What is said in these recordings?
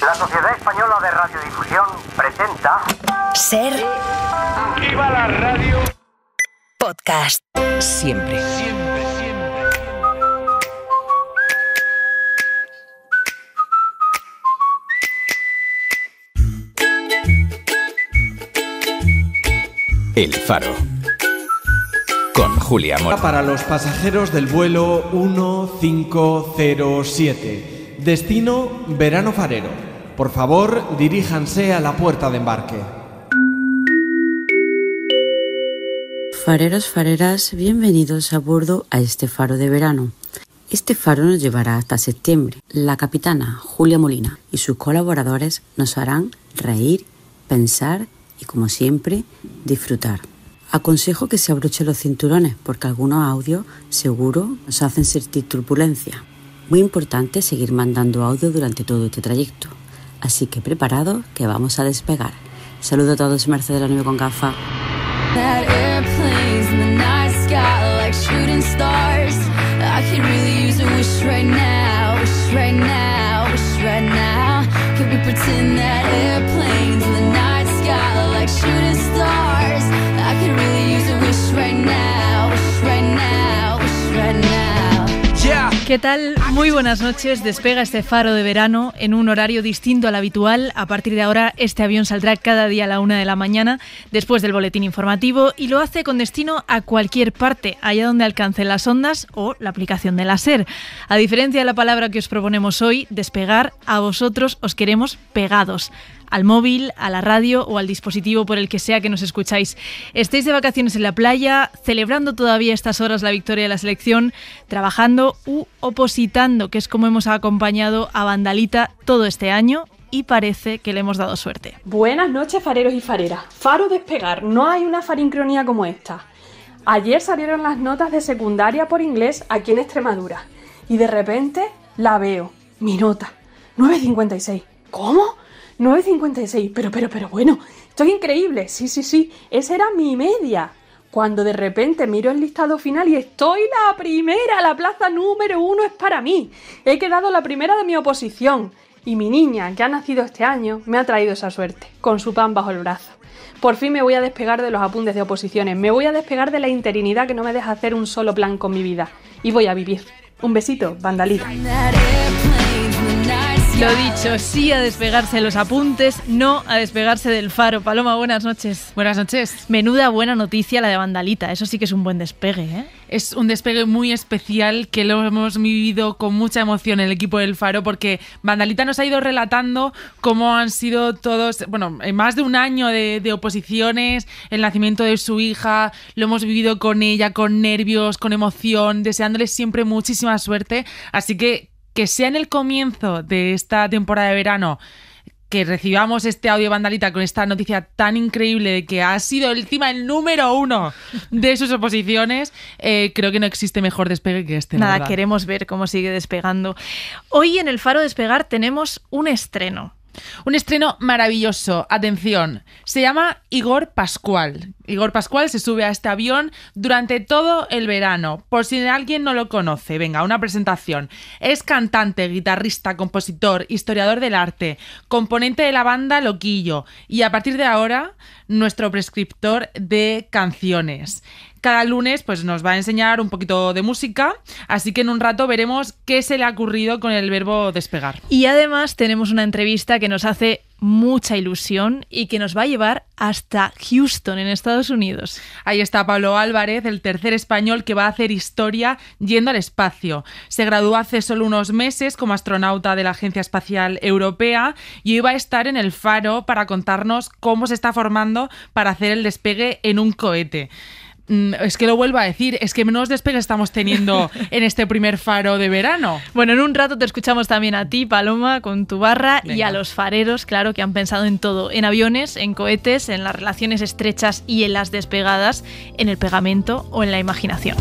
La Sociedad Española de Radiodifusión presenta... Ser... ¡Viva la radio! Podcast. Siempre. Siempre, siempre. El Faro. Con Julia Mora. Para los pasajeros del vuelo 1507. Destino Verano Farero. Por favor, diríjanse a la puerta de embarque. Fareros, fareras, bienvenidos a bordo a este faro de verano. Este faro nos llevará hasta septiembre. La capitana Julia Molina y sus colaboradores nos harán reír, pensar y, como siempre, disfrutar. Aconsejo que se abrochen los cinturones porque algunos audios, seguro, nos hacen sentir turbulencia. Muy importante seguir mandando audio durante todo este trayecto. Así que preparados que vamos a despegar. Saludos a todos, Mercedes de la Nube con gafas. ¿Qué tal? Muy buenas noches. Despega este faro de verano en un horario distinto al habitual. A partir de ahora, este avión saldrá cada día a la 1:00 a.m, después del boletín informativo, y lo hace con destino a cualquier parte, allá donde alcancen las ondas o la aplicación de la Ser. A diferencia de la palabra que os proponemos hoy, despegar, a vosotros os queremos pegados. Al móvil, a la radio o al dispositivo por el que sea que nos escucháis. Estéis de vacaciones en la playa, celebrando todavía a estas horas la victoria de la selección, trabajando u opositando, que es como hemos acompañado a Vandalita todo este año y parece que le hemos dado suerte. Buenas noches, fareros y fareras. Faro despegar, no hay una farincronía como esta. Ayer salieron las notas de secundaria por inglés aquí en Extremadura y de repente la veo, mi nota, 9,56. ¿Cómo? 9,56, pero bueno, esto es increíble, sí, esa era mi media. Cuando de repente miro el listado final y estoy la primera, la plaza número 1 es para mí. He quedado la primera de mi oposición y mi niña, que ha nacido este año, me ha traído esa suerte, con su pan bajo el brazo. Por fin me voy a despegar de los apuntes de oposiciones, me voy a despegar de la interinidad que no me deja hacer un solo plan con mi vida. Y voy a vivir. Un besito, Vandalita. Lo dicho, sí a despegarse de los apuntes, no a despegarse del faro. Paloma, buenas noches. Buenas noches. Menuda buena noticia la de Vandalita, eso sí que es un buen despegue, ¿eh? Es un despegue muy especial que lo hemos vivido con mucha emoción en el equipo del Faro porque Vandalita nos ha ido relatando cómo han sido todos, bueno, más de un año de oposiciones, el nacimiento de su hija, lo hemos vivido con ella, con nervios, con emoción, deseándole siempre muchísima suerte, así que sea en el comienzo de esta temporada de verano que recibamos este audio Vandalita con esta noticia tan increíble de que ha sido encima el número 1 de sus oposiciones, creo que no existe mejor despegue que este. Nada, queremos ver cómo sigue despegando. Hoy en el Faro Despegar tenemos un estreno. Un estreno maravilloso, atención, se llama Igor Paskual. Igor Paskual se sube a este avión durante todo el verano, por si alguien no lo conoce. Venga, una presentación. Es cantante, guitarrista, compositor, historiador del arte, componente de la banda Loquillo y a partir de ahora nuestro prescriptor de canciones. Cada lunes pues, nos va a enseñar un poquito de música, así que en un rato veremos qué se le ha ocurrido con el verbo despegar. Y además tenemos una entrevista que nos hace mucha ilusión y que nos va a llevar hasta Houston, en Estados Unidos. Ahí está Pablo Álvarez, el tercer español que va a hacer historia yendo al espacio. Se graduó hace solo unos meses como astronauta de la Agencia Espacial Europea y hoy va a estar en el Faro para contarnos cómo se está formando para hacer el despegue en un cohete. Es que lo vuelvo a decir, es que menos despegues estamos teniendo en este primer faro de verano. Bueno, en un rato te escuchamos también a ti, Paloma, con tu barra. Venga. Y a los fareros, claro, que han pensado en todo, en aviones, en cohetes, en las relaciones estrechas y en las despegadas, en el pegamento o en la imaginación.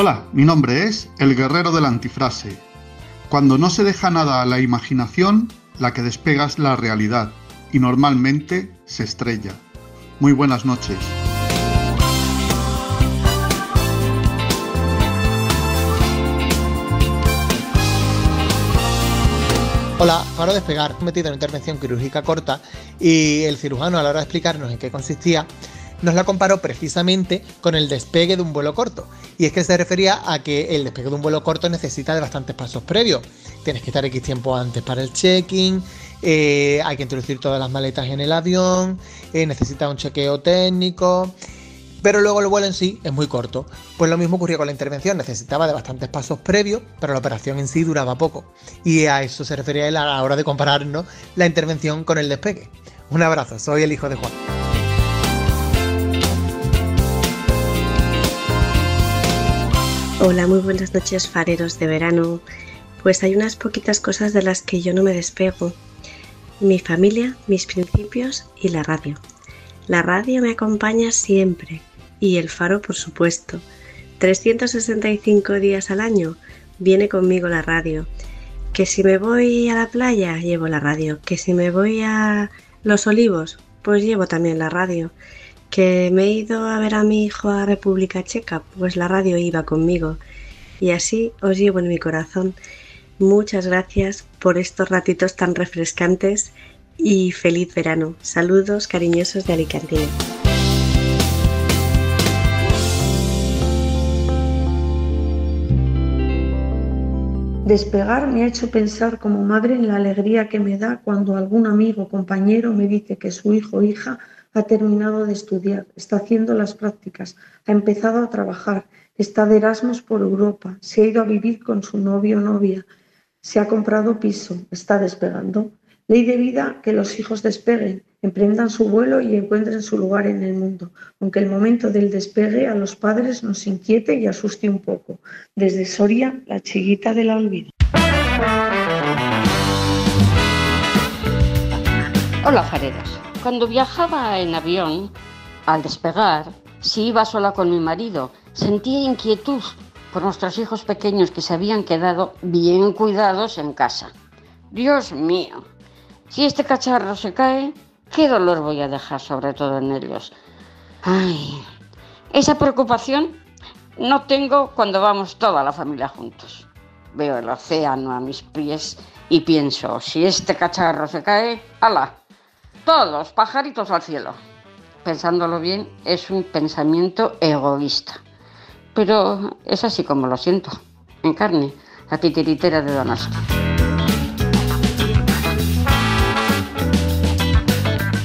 Hola, mi nombre es El Guerrero de la Antifrase. Cuando no se deja nada a la imaginación, la que despega es la realidad, y normalmente se estrella. Muy buenas noches. Hola, Faro Despegar, metido en intervención quirúrgica corta y el cirujano a la hora de explicarnos en qué consistía nos la comparó precisamente con el despegue de un vuelo corto. Y es que se refería a que el despegue de un vuelo corto necesita de bastantes pasos previos. Tienes que estar X tiempo antes para el check-in, hay que introducir todas las maletas en el avión, necesita un chequeo técnico. Pero luego el vuelo en sí es muy corto. Pues lo mismo ocurría con la intervención, necesitaba de bastantes pasos previos, pero la operación en sí duraba poco. Y a eso se refería él a la hora de compararnos la intervención con el despegue. Un abrazo, soy el hijo de Juan. Hola, muy buenas noches, fareros de verano. Pues hay unas poquitas cosas de las que yo no me despego. Mi familia, mis principios y la radio. La radio me acompaña siempre. Y el Faro, por supuesto. 365 días al año viene conmigo la radio. Que si me voy a la playa, llevo la radio. Que si me voy a Los Olivos, pues llevo también la radio. Que me he ido a ver a mi hijo a República Checa, pues la radio iba conmigo. Y así os llevo en mi corazón. Muchas gracias por estos ratitos tan refrescantes y feliz verano. Saludos cariñosos de Alicante. Despegar me ha hecho pensar como madre en la alegría que me da cuando algún amigo o compañero me dice que su hijo o hija ha terminado de estudiar, está haciendo las prácticas, ha empezado a trabajar, está de Erasmus por Europa, se ha ido a vivir con su novio o novia, se ha comprado piso, está despegando. Ley de vida que los hijos despeguen, emprendan su vuelo y encuentren su lugar en el mundo, aunque el momento del despegue a los padres nos inquiete y asuste un poco. Desde Soria, la chiquita del olvido. Hola, fareros. Cuando viajaba en avión, al despegar, si iba sola con mi marido, sentía inquietud por nuestros hijos pequeños que se habían quedado bien cuidados en casa. Dios mío. Si este cacharro se cae, ¿qué dolor voy a dejar sobre todo en ellos? Ay, esa preocupación no tengo cuando vamos toda la familia juntos. Veo el océano a mis pies y pienso, si este cacharro se cae, ¡hala! Todos, pajaritos al cielo. Pensándolo bien, es un pensamiento egoísta. Pero es así como lo siento, en carne, la titiritera de Donald Trump.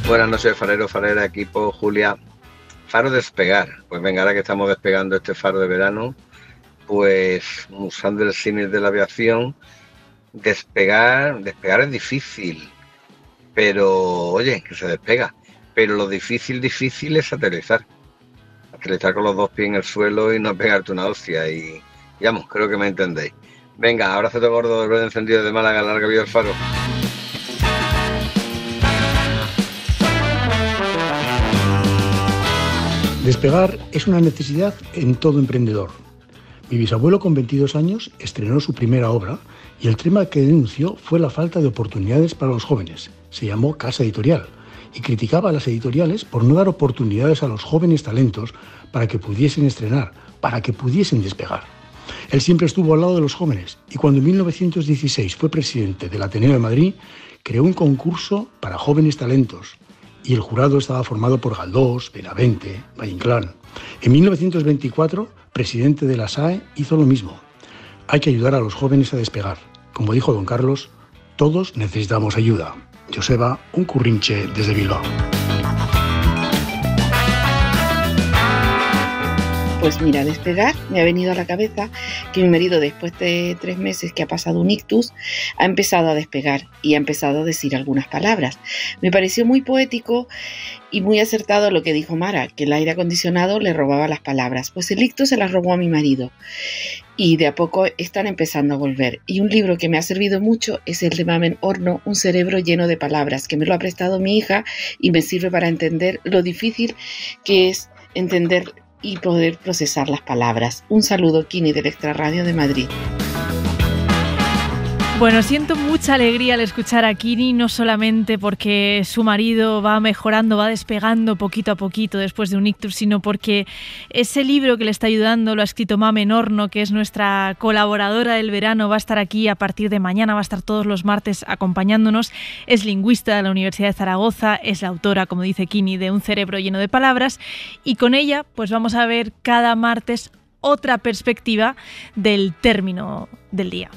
Buenas noches, farero, farera, equipo, Julia. Faro despegar. Pues venga, ahora que estamos despegando este faro de verano, pues usando el símil de la aviación, despegar es difícil, pero oye, que se despega. Pero lo difícil es aterrizar. Aterrizar con los dos pies en el suelo y no pegarte una hostia. Y vamos, creo que me entendéis. Venga, abrazo de gordo, de ruedo encendido de Málaga, larga vida el Faro. Despegar es una necesidad en todo emprendedor. Mi bisabuelo con 22 años estrenó su primera obra y el tema que denunció fue la falta de oportunidades para los jóvenes. Se llamó Casa Editorial y criticaba a las editoriales por no dar oportunidades a los jóvenes talentos para que pudiesen estrenar, para que pudiesen despegar. Él siempre estuvo al lado de los jóvenes y cuando en 1916 fue presidente del Ateneo de Madrid, creó un concurso para jóvenes talentos. Y el jurado estaba formado por Galdós, Benavente, Valle-Inclán. En 1924, presidente de la SAE hizo lo mismo. Hay que ayudar a los jóvenes a despegar. Como dijo don Carlos, todos necesitamos ayuda. Joseba, un currinche desde Bilbao. Pues mira, despegar, me ha venido a la cabeza que mi marido, después de 3 meses que ha pasado un ictus, ha empezado a despegar y ha empezado a decir algunas palabras. Me pareció muy poético y muy acertado lo que dijo Mara, que el aire acondicionado le robaba las palabras. Pues el ictus se las robó a mi marido y de a poco están empezando a volver. Y un libro que me ha servido mucho es el de Mamen Horno, Un cerebro lleno de palabras, que me lo ha prestado mi hija y me sirve para entender lo difícil que es entender y poder procesar las palabras. Un saludo, Kini, del Extra Radio de Madrid. Bueno, siento mucha alegría al escuchar a Kini, no solamente porque su marido va mejorando, va despegando poquito a poquito después de un ictus, sino porque ese libro que le está ayudando lo ha escrito Mamen Horno, que es nuestra colaboradora del verano, va a estar aquí a partir de mañana, va a estar todos los martes acompañándonos. Es lingüista de la Universidad de Zaragoza, es la autora, como dice Kini, de Un cerebro lleno de palabras, y con ella pues vamos a ver cada martes otra perspectiva del término del día.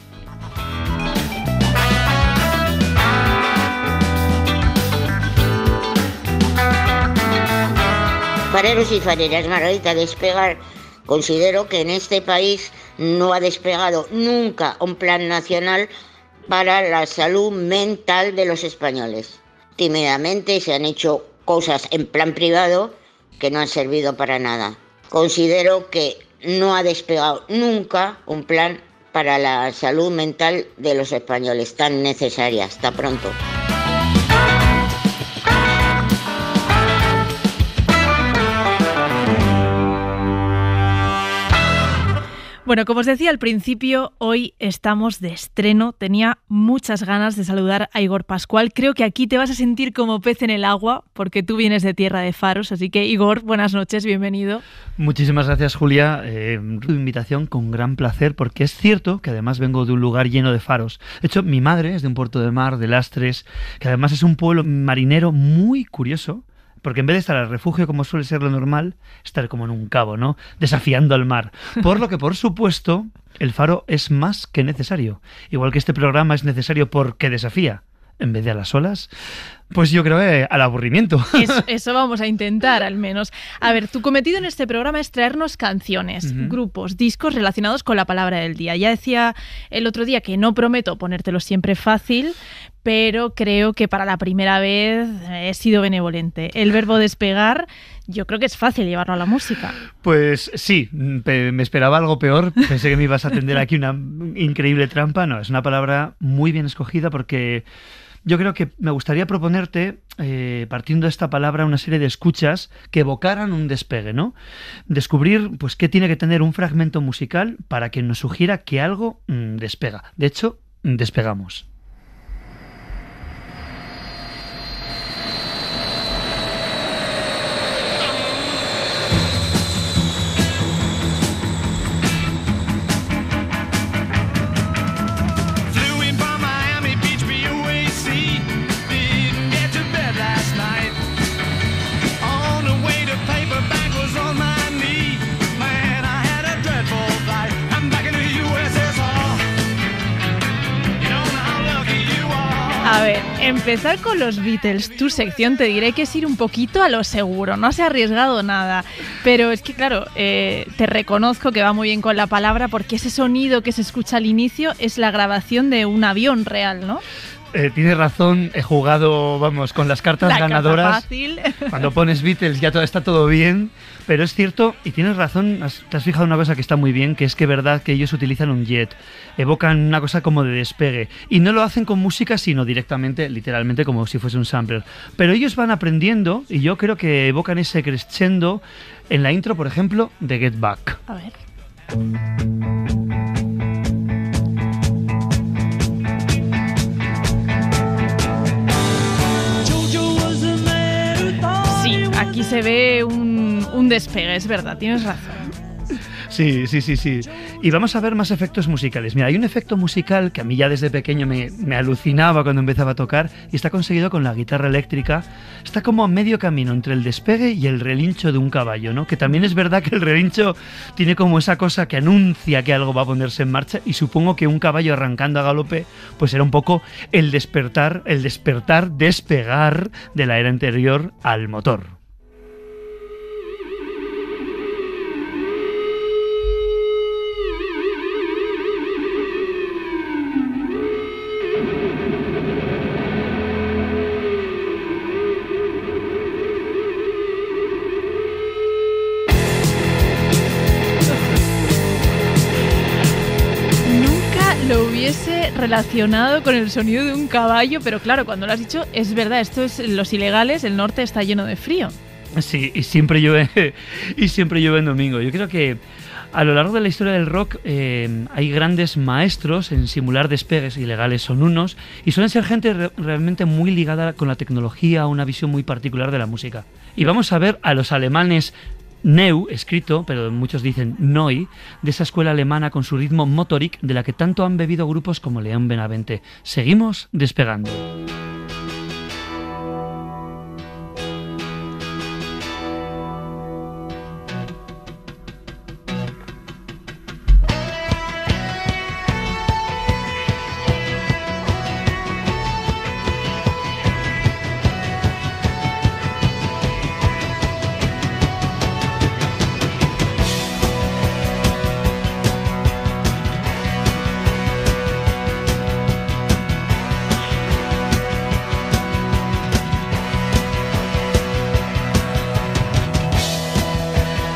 Fareros y fareras, Margarita, despegar. Considero que en este país no ha despegado nunca un plan nacional para la salud mental de los españoles. Tímidamente se han hecho cosas en plan privado que no han servido para nada. Considero que no ha despegado nunca un plan para la salud mental de los españoles, tan necesaria. Hasta pronto. Bueno, como os decía al principio, hoy estamos de estreno. Tenía muchas ganas de saludar a Igor Paskual. Creo que aquí te vas a sentir como pez en el agua, porque tú vienes de tierra de faros. Así que, Igor, buenas noches, bienvenido. Muchísimas gracias, Julia. Tu invitación con gran placer, porque es cierto que además vengo de un lugar lleno de faros. De hecho, mi madre es de un puerto de mar, de Lastres, que además es un pueblo marinero muy curioso. Porque en vez de estar al refugio, como suele ser lo normal, estar como en un cabo, ¿no? Desafiando al mar. Por lo que, por supuesto, el faro es más que necesario. Igual que este programa es necesario porque desafía, en vez de a las olas, pues yo creo que al aburrimiento. Eso vamos a intentar, al menos. A ver, tu cometido en este programa es traernos canciones, grupos, discos relacionados con la palabra del día. Ya decía el otro día que no prometo ponértelo siempre fácil, pero creo que para la primera vez he sido benevolente. El verbo despegar, yo creo que es fácil llevarlo a la música. Pues sí, me esperaba algo peor. Pensé que me ibas a tender aquí una increíble trampa. No, es una palabra muy bien escogida porque yo creo que me gustaría proponerte, partiendo de esta palabra, una serie de escuchas que evocaran un despegue, ¿no? Descubrir, pues, qué tiene que tener un fragmento musical para que nos sugiera que algo despega. De hecho, despegamos. A ver, empezar con los Beatles, tu sección, te diré que es ir un poquito a lo seguro, no se ha arriesgado nada, pero es que claro, te reconozco que va muy bien con la palabra porque ese sonido que se escucha al inicio es la grabación de un avión real, ¿no? Tienes razón, he jugado, vamos, con las cartas la ganadoras. Fácil. Cuando pones Beatles ya todo, está todo bien, pero es cierto, y tienes razón, te has fijado una cosa que está muy bien, que es que verdad que ellos utilizan un jet, evocan una cosa como de despegue, y no lo hacen con música, sino directamente, literalmente, como si fuese un sampler. Pero ellos van aprendiendo, y yo creo que evocan ese crescendo en la intro, por ejemplo, de Get Back. A ver. Aquí se ve un despegue, es verdad, tienes razón. Sí. Y vamos a ver más efectos musicales. Mira, hay un efecto musical que a mí ya desde pequeño me alucinaba cuando empezaba a tocar y está conseguido con la guitarra eléctrica. Está como a medio camino entre el despegue y el relincho de un caballo, ¿no? Que también es verdad que el relincho tiene como esa cosa que anuncia que algo va a ponerse en marcha y supongo que un caballo arrancando a galope pues era un poco despegar de la era anterior al motor. Relacionado con el sonido de un caballo, pero claro, cuando lo has dicho, es verdad, esto es Los Ilegales, el norte está lleno de frío. Sí, y siempre llueve en domingo. Yo creo que a lo largo de la historia del rock hay grandes maestros en simular despegues ilegales, son unos, y suelen ser gente realmente muy ligada con la tecnología, una visión muy particular de la música. Y vamos a ver a los alemanes Neu, escrito, pero muchos dicen Noi, de esa escuela alemana con su ritmo motorik de la que tanto han bebido grupos como León Benavente. Seguimos despegando.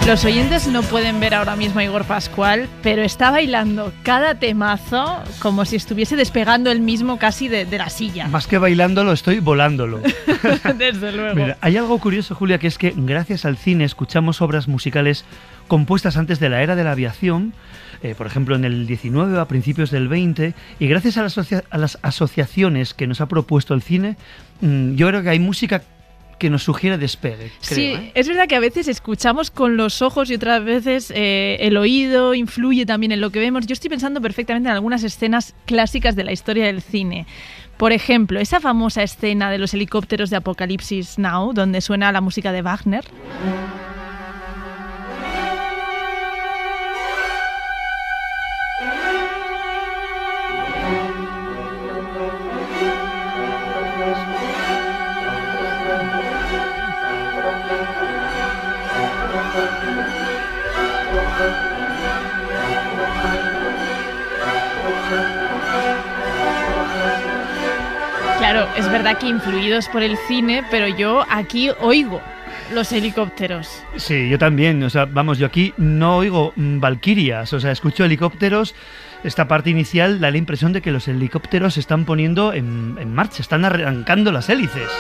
Los oyentes no pueden ver ahora mismo a Igor Paskual, pero está bailando cada temazo como si estuviese despegando él mismo casi de la silla. Más que bailándolo, estoy volándolo. Desde luego. Mira, hay algo curioso, Julia, que es que gracias al cine escuchamos obras musicales compuestas antes de la era de la aviación, por ejemplo en el 19, a principios del 20, y gracias a las asociaciones que nos ha propuesto el cine, yo creo que hay música que nos sugiere despegue. Sí, creo, ¿eh? Es verdad que a veces escuchamos con los ojos y otras veces el oído influye también en lo que vemos. Yo estoy pensando perfectamente en algunas escenas clásicas de la historia del cine. Por ejemplo, esa famosa escena de los helicópteros de Apocalipsis Now, donde suena la música de Wagner. Claro, es verdad que influidos por el cine, pero yo aquí oigo los helicópteros. Sí, yo también, o sea, vamos, yo aquí no oigo valquirias, o sea, escucho helicópteros. Esta parte inicial da la impresión de que los helicópteros se están poniendo en marcha, están arrancando las hélices.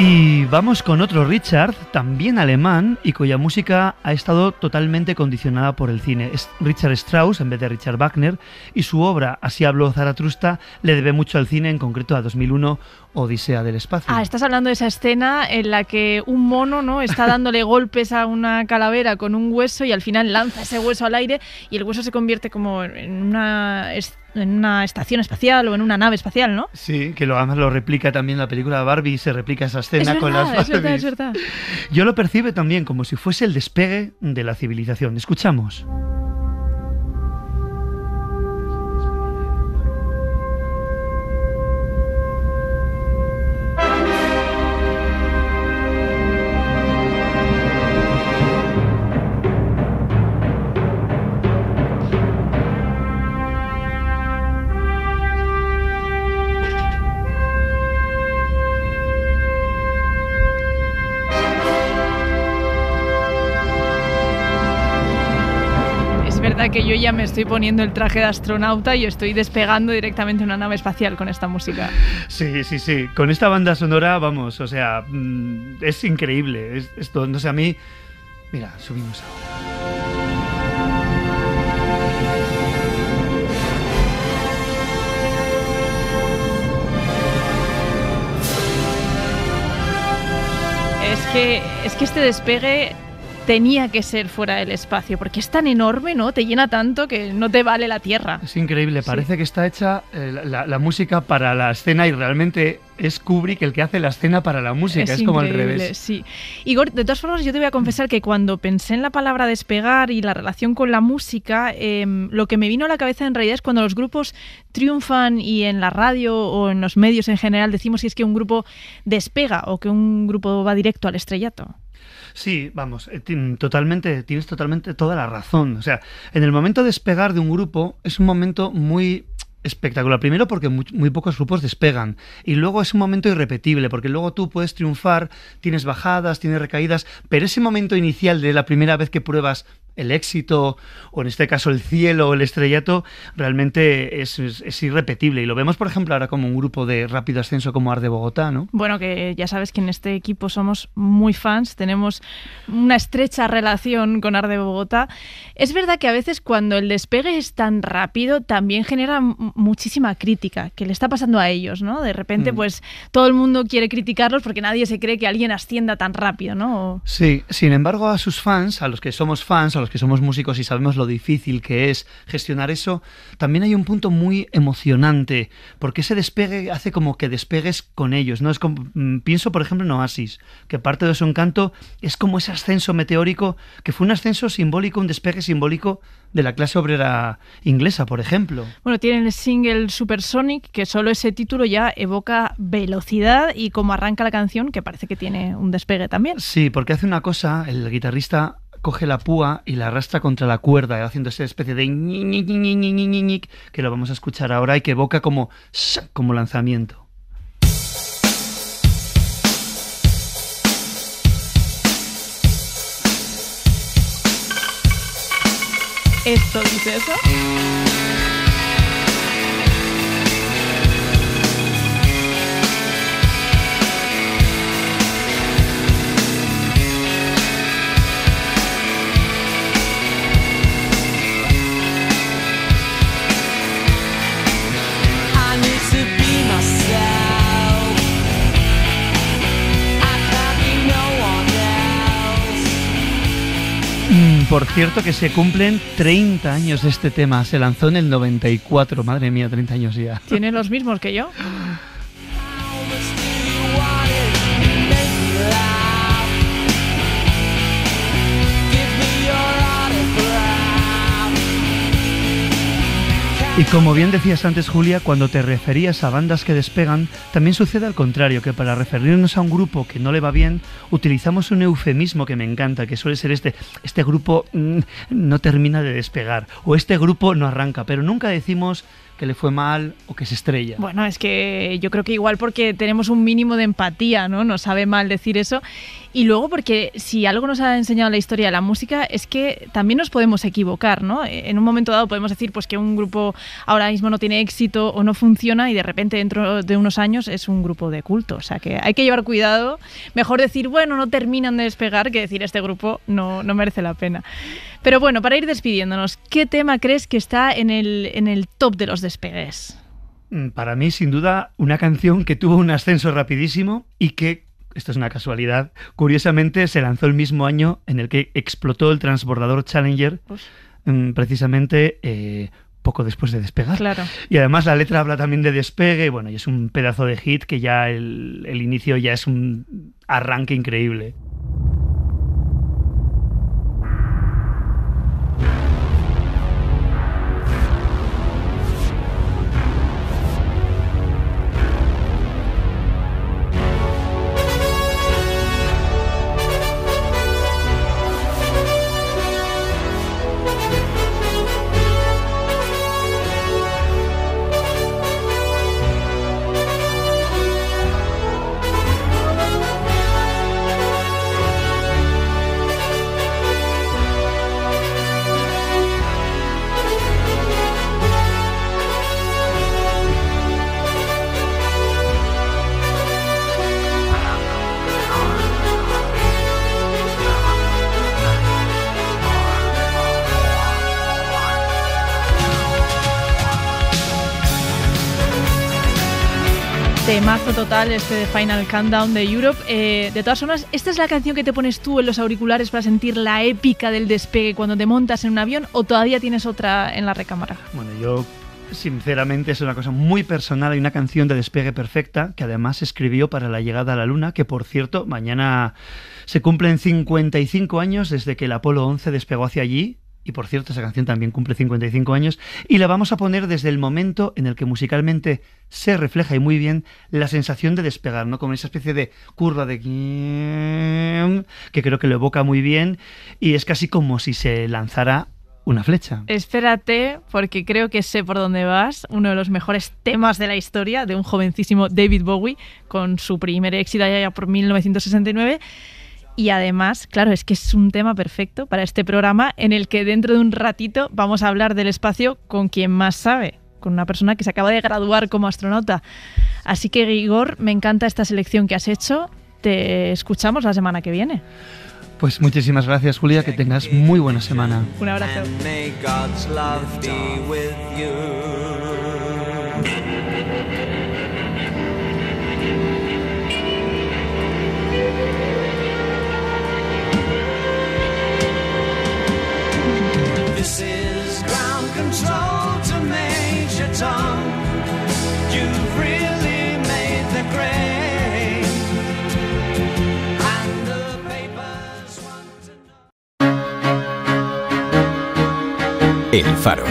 Y vamos con otro Richard, también alemán, y cuya música ha estado totalmente condicionada por el cine. Es Richard Strauss en vez de Richard Wagner, y su obra, Así habló Zaratustra, le debe mucho al cine, en concreto a 2001, Odisea del espacio. Ah, estás hablando de esa escena en la que un mono, ¿no?, está dándole golpes a una calavera con un hueso y al final lanza ese hueso al aire y el hueso se convierte como en una estación espacial o en una nave espacial, ¿no? Sí, que además lo replica también la película Barbie, se replica esa escena, es verdad, con las Barbies. Es verdad. Yo lo percibe también como si fuese el despegue de la civilización. Escuchamos. Que yo ya me estoy poniendo el traje de astronauta y estoy despegando directamente una nave espacial con esta música. Sí, sí, sí. Con esta banda sonora, vamos, o sea, es increíble. Esto, no sé, a mí... Mira, subimos ahora. Es que este despegue tenía que ser fuera del espacio, porque es tan enorme, ¿no? Te llena tanto que no te vale la Tierra. Es increíble, parece que está hecha la música para la escena y realmente es Kubrick el que hace la escena para la música, es como al revés. Sí. Igor, de todas formas yo te voy a confesar que cuando pensé en la palabra despegar y la relación con la música, lo que me vino a la cabeza en realidad es cuando los grupos triunfan y en la radio o en los medios en general decimos que es que un grupo despega o que un grupo va directo al estrellato. Sí, vamos, tienes totalmente toda la razón. O sea, en el momento de despegar de un grupo es un momento muy espectacular. Primero porque muy pocos grupos despegan y luego es un momento irrepetible porque luego tú puedes triunfar, tienes bajadas, tienes recaídas, pero ese momento inicial de la primera vez que pruebas el éxito, o en este caso el cielo o el estrellato, realmente es irrepetible. Y lo vemos, por ejemplo, ahora como un grupo de rápido ascenso como Arde Bogotá, ¿no? Bueno, que ya sabes que en este equipo somos muy fans, tenemos una estrecha relación con Arde Bogotá. Es verdad que a veces cuando el despegue es tan rápido también genera muchísima crítica, que le está pasando a ellos, ¿no? De repente, pues todo el mundo quiere criticarlos porque nadie se cree que alguien ascienda tan rápido, ¿no? O... Sí, sin embargo, a sus fans, a los que somos fans, a los que somos músicos y sabemos lo difícil que es gestionar eso, también hay un punto muy emocionante, porque ese despegue hace como que despegues con ellos, ¿no? Es como, pienso, por ejemplo, en Oasis, que parte de su encanto es como ese ascenso meteórico, que fue un ascenso simbólico, un despegue simbólico de la clase obrera inglesa, por ejemplo. Bueno, tienen el single Supersonic, que solo ese título ya evoca velocidad, y como arranca la canción, que parece que tiene un despegue también. Sí, porque hace una cosa, el guitarrista coge la púa y la arrastra contra la cuerda, haciendo esa especie de ñic, que lo vamos a escuchar ahora y que evoca como lanzamiento. ¿Esto dice eso? Por cierto, que se cumplen 30 años de este tema. Se lanzó en el 94. Madre mía, 30 años ya. ¿Tiene los mismos que yo? Y como bien decías antes, Julia, cuando te referías a bandas que despegan, también sucede al contrario, que para referirnos a un grupo que no le va bien, utilizamos un eufemismo que me encanta, que suele ser este grupo no termina de despegar, o este grupo no arranca, pero nunca decimos que le fue mal o que se estrella. Bueno, es que yo creo que igual porque tenemos un mínimo de empatía, ¿no? Nos sabe mal decir eso. Y luego porque si algo nos ha enseñado la historia de la música es que también nos podemos equivocar, ¿no? En un momento dado podemos decir pues que un grupo ahora mismo no tiene éxito o no funciona, y de repente dentro de unos años es un grupo de culto. O sea que hay que llevar cuidado. Mejor decir, bueno, no terminan de despegar, que decir este grupo no merece la pena. Pero bueno, para ir despidiéndonos, ¿qué tema crees que está en el top de los despegues? Para mí, sin duda, una canción que tuvo un ascenso rapidísimo y que, esto es una casualidad, curiosamente se lanzó el mismo año en el que explotó el transbordador Challenger, precisamente poco después de despegar. Claro. Y además la letra habla también de despegue, bueno, y es un pedazo de hit que ya el inicio ya es un arranque increíble. Temazo total este de Final Countdown de Europe. De todas formas, ¿esta es la canción que te pones tú en los auriculares para sentir la épica del despegue cuando te montas en un avión, o todavía tienes otra en la recámara? Bueno, yo sinceramente es una cosa muy personal. Hay una canción de despegue perfecta que además escribió para la llegada a la Luna, que por cierto, mañana se cumplen 55 años desde que el Apolo 11 despegó hacia allí. Y por cierto, esa canción también cumple 55 años y la vamos a poner desde el momento en el que musicalmente se refleja y muy bien la sensación de despegar, ¿no? Con esa especie de curva de... que creo que lo evoca muy bien y es casi como si se lanzara una flecha. Espérate, porque creo que sé por dónde vas. Uno de los mejores temas de la historia de un jovencísimo David Bowie con su primer éxito allá por 1969. Y además, claro, es que es un tema perfecto para este programa en el que dentro de un ratito vamos a hablar del espacio con quien más sabe, con una persona que se acaba de graduar como astronauta. Así que, Igor, me encanta esta selección que has hecho. Te escuchamos la semana que viene. Pues muchísimas gracias, Julia, que tengas muy buena semana. Un abrazo. This is ground control to Major Tom. You've really made the grade. And the papers want to know. El Faro.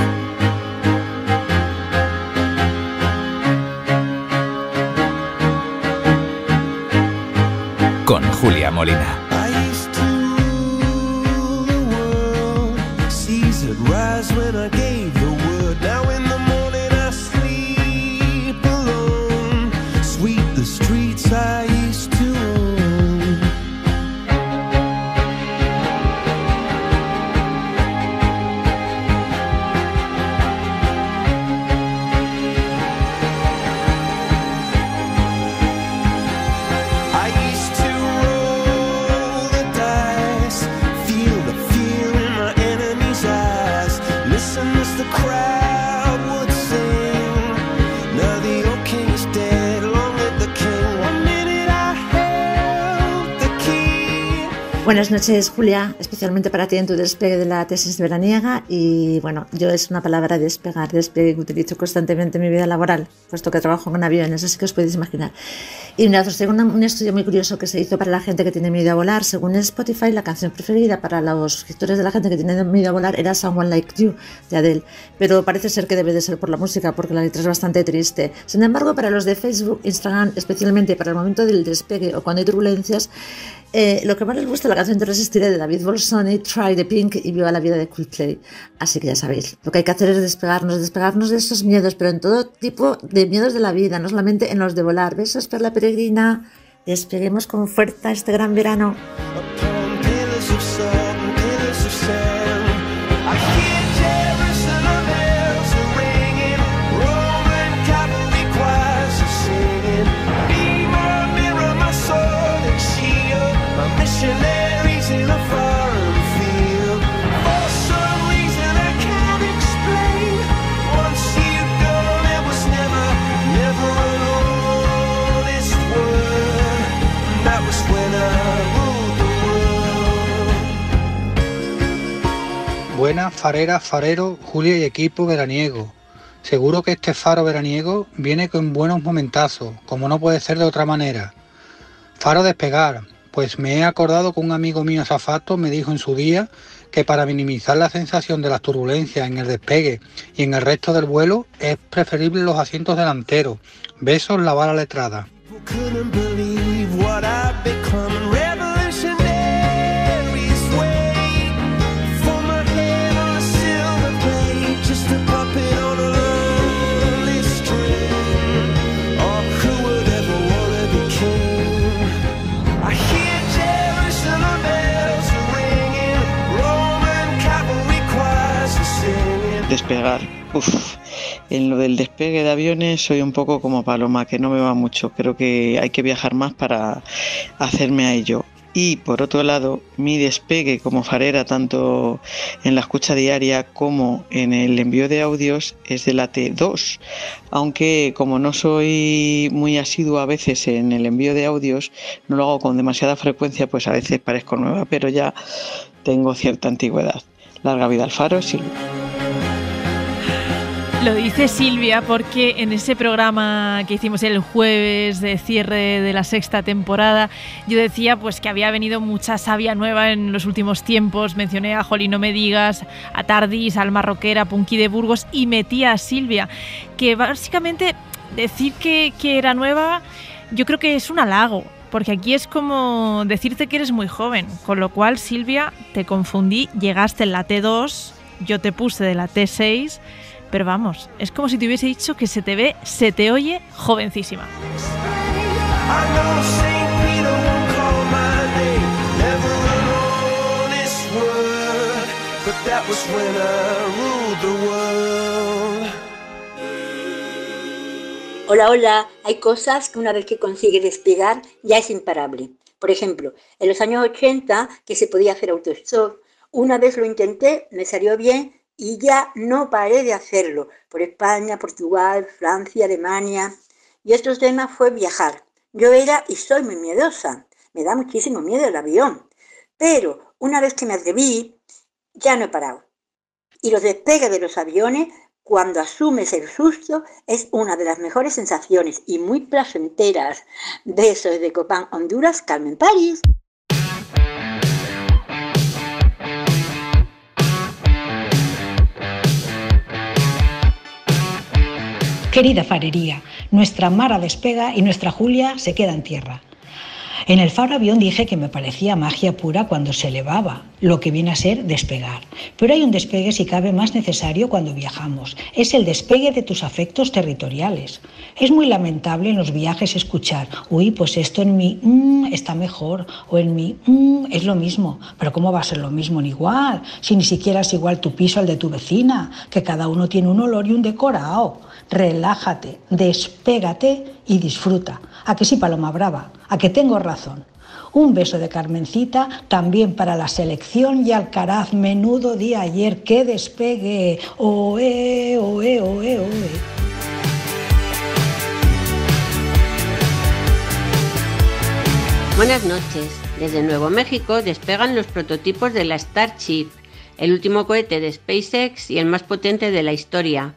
Con Julia Molina. When I gave the word, now in the morning I sleep alone, sweep the streets I used to own. I used to roll the dice, feel the fear in my enemy's eyes. Listen as the crowd would sing. Now the old king is dead, long live the king. One minute I held the key. Buenas noches, Julia, especialmente para ti en tu despegue de la tesis veraniega. Y bueno, yo es una palabra despegue que utilizo constantemente en mi vida laboral, puesto que trabajo con aviones, así que os podéis imaginar. Y mirad, os traigo un estudio muy curioso que se hizo para la gente que tiene miedo a volar. Según Spotify, la canción preferida para los suscriptores de la gente que tiene miedo a volar era Someone Like You, de Adele. Pero parece ser que debe de ser por la música, porque la letra es bastante triste. Sin embargo, para los de Facebook, Instagram, especialmente para el momento del despegue o cuando hay turbulencias, lo que más les gusta es la canción de Resistiré de David Bowie, Try the Pink y Viva la Vida de Coldplay. Así que ya sabéis, lo que hay que hacer es despegarnos de esos miedos, pero en todo tipo de miedos de la vida, no solamente en los de volar. Besos, Perla Peregrina, despeguemos con fuerza este gran verano. Buenas fareras, farero, Julia y equipo veraniego. Seguro que este faro veraniego viene con buenos momentazos, como no puede ser de otra manera. Faro despegar, pues me he acordado que un amigo mío azafato me dijo en su día que para minimizar la sensación de las turbulencias en el despegue y en el resto del vuelo es preferible los asientos delanteros. Besos, la bala letrada. Despegar. Uf. En lo del despegue de aviones soy un poco como Paloma, que no me va mucho. Creo que hay que viajar más para hacerme a ello. Y por otro lado, mi despegue como farera, tanto en la escucha diaria como en el envío de audios, es de la T2. Aunque como no soy muy asiduo a veces en el envío de audios, no lo hago con demasiada frecuencia, pues a veces parezco nueva, pero ya tengo cierta antigüedad. Larga vida al faro, Silvia. Lo dice Silvia porque en ese programa que hicimos el jueves de cierre de la sexta temporada yo decía pues que había venido mucha savia nueva en los últimos tiempos. Mencioné a Jolín No Me Digas, a Tardis, a Alma Roquera, a Punky de Burgos y metía a Silvia, que básicamente decir que era nueva yo creo que es un halago. Porque aquí es como decirte que eres muy joven, con lo cual, Silvia, te confundí, llegaste en la T2, yo te puse de la T6, pero vamos, es como si te hubiese dicho que se te ve, se te oye jovencísima. but that was when I ruled the world. Hola, hola. Hay cosas que una vez que consigues despegar ya es imparable. Por ejemplo, en los años 80 que se podía hacer autostop, una vez lo intenté, me salió bien y ya no paré de hacerlo. Por España, Portugal, Francia, Alemania. Y otro tema fue viajar. Yo era y soy muy miedosa. Me da muchísimo miedo el avión. Pero una vez que me atreví, ya no he parado. Y los despegues de los aviones, cuando asumes el susto, es una de las mejores sensaciones y muy placenteras. Besos de Copán, Honduras, Carmen París. Querida farería, nuestra Mara despega y nuestra Julia se queda en tierra. En el Faro avión dije que me parecía magia pura cuando se elevaba, lo que viene a ser despegar. Pero hay un despegue, si cabe, más necesario cuando viajamos. Es el despegue de tus afectos territoriales. Es muy lamentable en los viajes escuchar, uy, pues esto en mi está mejor, o en mi es lo mismo. Pero ¿cómo va a ser lo mismo ni igual? Si ni siquiera es igual tu piso al de tu vecina, que cada uno tiene un olor y un decorado. Relájate, despégate y disfruta. ¿A que sí, Paloma Brava? ¿A que tengo razón? Un beso de Carmencita también para la selección y Alcaraz. Menudo día ayer, que despegue. Oe, oe, oe, oe. Buenas noches. Desde Nuevo México despegan los prototipos de la Starship, el último cohete de SpaceX y el más potente de la historia.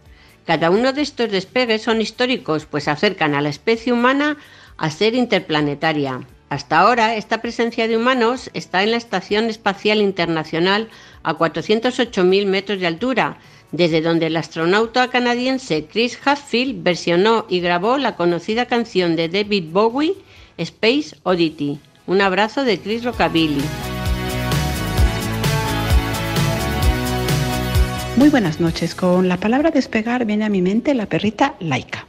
Cada uno de estos despegues son históricos, pues acercan a la especie humana a ser interplanetaria. Hasta ahora, esta presencia de humanos está en la Estación Espacial Internacional a 408.000 metros de altura, desde donde el astronauta canadiense Chris Hadfield versionó y grabó la conocida canción de David Bowie, Space Oddity. Un abrazo de Chris Rockabilly. Muy buenas noches. Con la palabra despegar viene a mi mente la perrita Laika.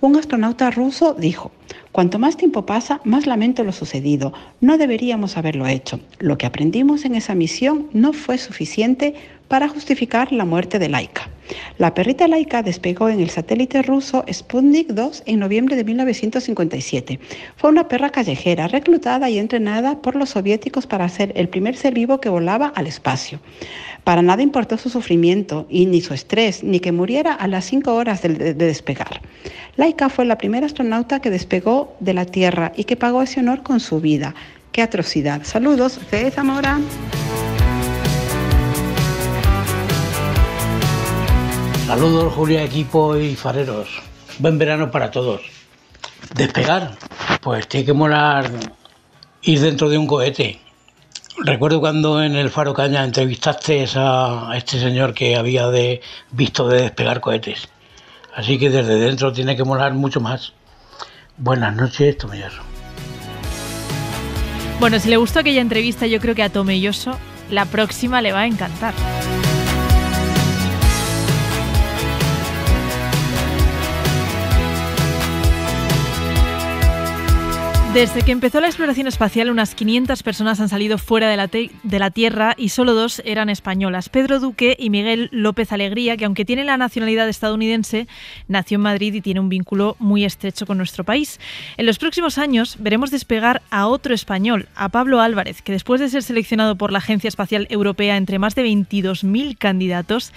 Un astronauta ruso dijo: cuanto más tiempo pasa, más lamento lo sucedido. No deberíamos haberlo hecho. Lo que aprendimos en esa misión no fue suficiente para justificar la muerte de Laika. La perrita Laika despegó en el satélite ruso Sputnik 2 en noviembre de 1957. Fue una perra callejera, reclutada y entrenada por los soviéticos para ser el primer ser vivo que volaba al espacio. Para nada importó su sufrimiento, y ni su estrés, ni que muriera a las 5 horas de despegar. Laika fue la primera astronauta que despegó de la Tierra y que pagó ese honor con su vida. ¡Qué atrocidad! Saludos, C. Zamora. Saludos, Julia, equipo y fareros. Buen verano para todos. Despegar, pues tiene que molar ir dentro de un cohete. Recuerdo cuando en el Faro Caña entrevistaste a este señor que había visto de despegar cohetes. Así que desde dentro tiene que molar mucho más. Buenas noches, Tomelloso. Bueno, si le gustó aquella entrevista, yo creo que a Tomelloso la próxima le va a encantar. Desde que empezó la exploración espacial, unas 500 personas han salido fuera de la Tierra y solo dos eran españolas, Pedro Duque y Miguel López Alegría, que aunque tiene la nacionalidad estadounidense, nació en Madrid y tiene un vínculo muy estrecho con nuestro país. En los próximos años veremos despegar a otro español, a Pablo Álvarez, que después de ser seleccionado por la Agencia Espacial Europea entre más de 22.000 candidatos,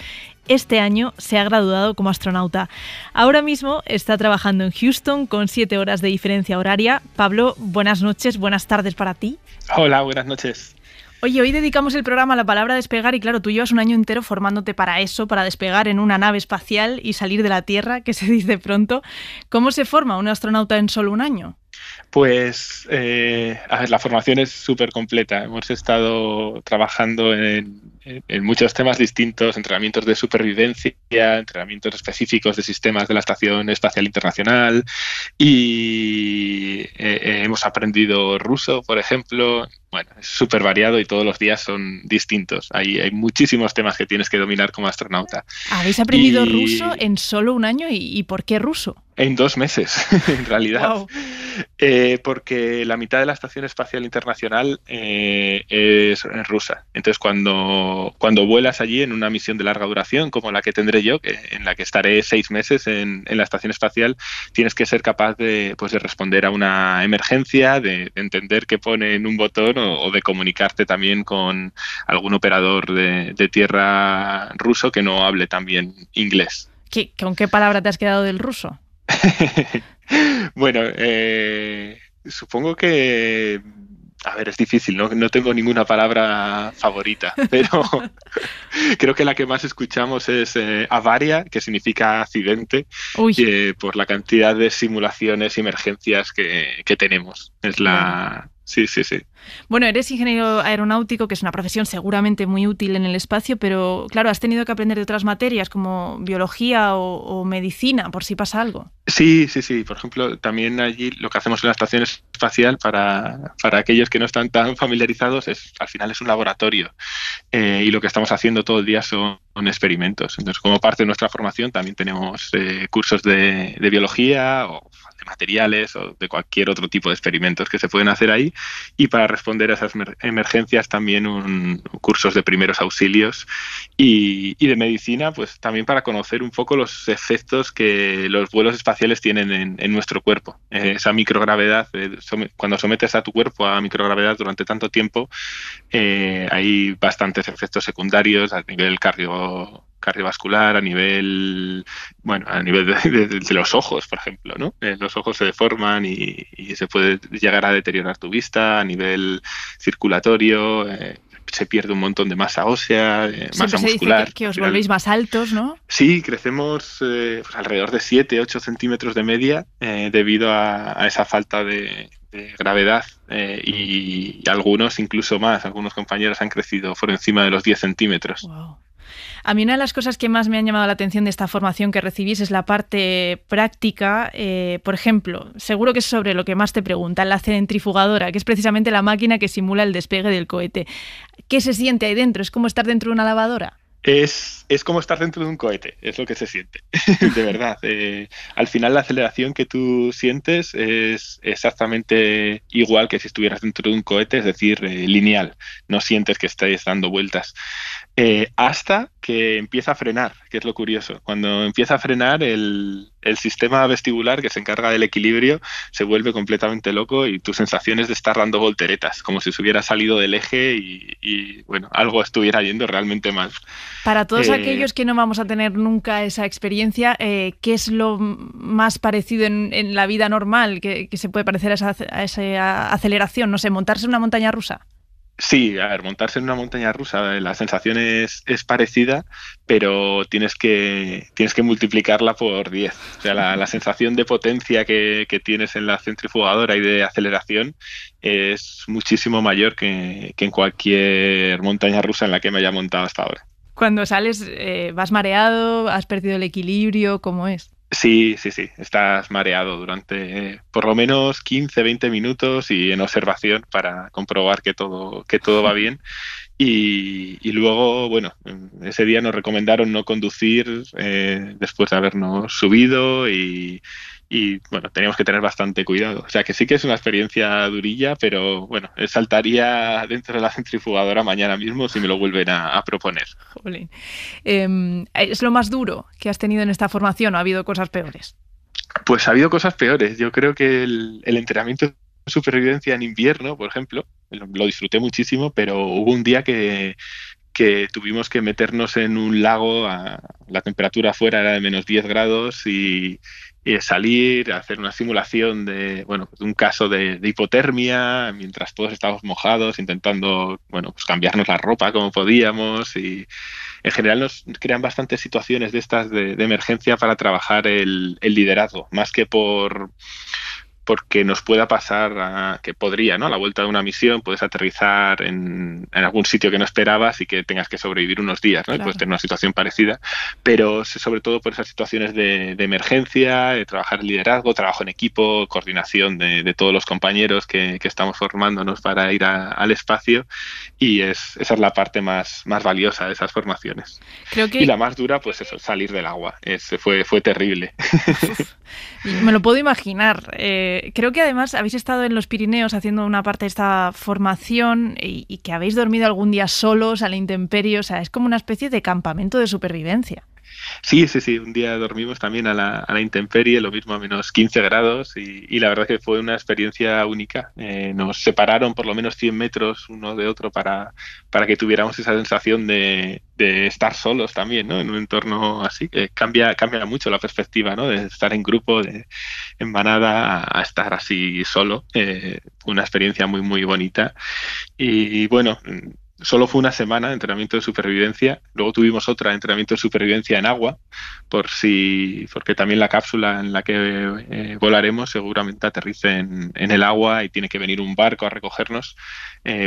este año se ha graduado como astronauta. Ahora mismo está trabajando en Houston con 7 horas de diferencia horaria. Pablo, buenas noches, buenas tardes para ti. Hola, buenas noches. Oye, hoy dedicamos el programa a la palabra despegar y claro, tú llevas un año entero formándote para eso, para despegar en una nave espacial y salir de la Tierra, que se dice pronto. ¿Cómo se forma un astronauta en solo un año? Pues, a ver, la formación es súper completa. Hemos estado trabajando en muchos temas distintos, entrenamientos de supervivencia, entrenamientos específicos de sistemas de la Estación Espacial Internacional y hemos aprendido ruso, por ejemplo, Bueno, es súper variado y todos los días son distintos. Hay muchísimos temas que tienes que dominar como astronauta. ¿Habéis aprendido ruso en solo un año? ¿Y por qué ruso? En 2 meses, en realidad. Wow. Porque la mitad de la Estación Espacial Internacional es rusa. Entonces, cuando vuelas allí en una misión de larga duración, como la que tendré yo, en la que estaré 6 meses en la Estación Espacial, tienes que ser capaz de responder a una emergencia, de entender qué pone en un botón o de comunicarte también con algún operador de tierra ruso que no hable también inglés. ¿Con qué palabra te has quedado del ruso? Bueno, supongo que... A ver, es difícil, no tengo ninguna palabra favorita, pero creo que la que más escuchamos es avaria, que significa accidente, por la cantidad de simulaciones y emergencias que tenemos. Es la... Sí. Bueno, eres ingeniero aeronáutico, que es una profesión seguramente muy útil en el espacio, pero claro, has tenido que aprender de otras materias como biología o medicina, por si pasa algo. Sí. Por ejemplo, también allí lo que hacemos en la Estación Espacial, para aquellos que no están tan familiarizados, al final es un laboratorio y lo que estamos haciendo todo el día son experimentos. Entonces, como parte de nuestra formación también tenemos cursos de biología o de materiales o de cualquier otro tipo de experimentos que se pueden hacer ahí, y para responder a esas emergencias también cursos de primeros auxilios y de medicina, pues también para conocer un poco los efectos que los vuelos espaciales tienen en nuestro cuerpo. Esa microgravedad, cuando sometes a tu cuerpo a microgravedad durante tanto tiempo, hay bastantes efectos secundarios a nivel cardiovascular, a nivel de los ojos, por ejemplo, ¿no? Los ojos se deforman y se puede llegar a deteriorar tu vista. A nivel circulatorio, se pierde un montón de masa ósea, masa muscular. Se dice que os volvéis más altos, ¿no? Sí, crecemos alrededor de 7-8 centímetros de media debido a esa falta de gravedad, y algunos incluso más. Algunos compañeros han crecido por encima de los 10 centímetros. Wow. A mí una de las cosas que más me han llamado la atención de esta formación que recibís es la parte práctica. Por ejemplo, seguro que es sobre lo que más te preguntan, la centrifugadora, que es precisamente la máquina que simula el despegue del cohete. ¿Qué se siente ahí dentro? ¿Es como estar dentro de una lavadora? Es como estar dentro de un cohete, es lo que se siente, de verdad. Al final la aceleración que tú sientes es exactamente igual que si estuvieras dentro de un cohete, es decir, lineal. No sientes que estés dando vueltas. Hasta que empieza a frenar, que es lo curioso. Cuando empieza a frenar, el sistema vestibular que se encarga del equilibrio se vuelve completamente loco y tu sensación es de estar dando volteretas, como si se hubiera salido del eje y algo estuviera yendo realmente mal. Para todos aquellos que no vamos a tener nunca esa experiencia, ¿qué es lo más parecido en la vida normal que se puede parecer a esa aceleración? No sé, montarse en una montaña rusa. Sí, a ver, montarse en una montaña rusa, la sensación es parecida, pero tienes que multiplicarla por 10. O sea, la sensación de potencia que tienes en la centrifugadora y de aceleración es muchísimo mayor que en cualquier montaña rusa en la que me haya montado hasta ahora. Cuando sales, ¿vas mareado? ¿Has perdido el equilibrio? ¿Cómo es? Sí. Estás mareado durante por lo menos 15-20 minutos y en observación para comprobar que todo va bien. Y luego, ese día nos recomendaron no conducir después de habernos subido y teníamos que tener bastante cuidado. O sea, que sí que es una experiencia durilla, pero saltaría dentro de la centrifugadora mañana mismo si me lo vuelven a proponer. Jolín. ¿Es lo más duro que has tenido en esta formación o ha habido cosas peores? Pues ha habido cosas peores. Yo creo que el entrenamiento de supervivencia en invierno, por ejemplo, lo disfruté muchísimo, pero hubo un día que tuvimos que meternos en un lago, la temperatura afuera era de menos 10 grados y salir, hacer una simulación de un caso de hipotermia, mientras todos estábamos mojados, intentando cambiarnos la ropa como podíamos, y en general nos crean bastantes situaciones de estas de emergencia para trabajar el liderazgo, más que por porque nos pueda pasar, que podría, ¿no? A la vuelta de una misión puedes aterrizar en algún sitio que no esperabas y que tengas que sobrevivir unos días, ¿no? Claro. Y puedes tener una situación parecida, pero sobre todo por esas situaciones de emergencia, de trabajar liderazgo, trabajo en equipo, coordinación de todos los compañeros que estamos formándonos para ir al espacio, y esa es la parte más valiosa de esas formaciones. Creo que... Y la más dura, pues eso, salir del agua. Fue terrible. Uf, me lo puedo imaginar. Creo que además habéis estado en los Pirineos haciendo una parte de esta formación y que habéis dormido algún día solos a la intemperie, o sea, es como una especie de campamento de supervivencia. Sí, un día dormimos también a la intemperie, lo mismo a menos 15 grados y la verdad que fue una experiencia única. Nos separaron por lo menos 100 metros uno de otro para que tuviéramos esa sensación de estar solos también, ¿no? En un entorno así, cambia mucho la perspectiva, ¿no? De estar en grupo, en manada, a estar así solo. Una experiencia muy, muy bonita y bueno... Solo fue una semana de entrenamiento de supervivencia, luego tuvimos otra de entrenamiento de supervivencia en agua, porque también la cápsula en la que volaremos seguramente aterrice en el agua y tiene que venir un barco a recogernos.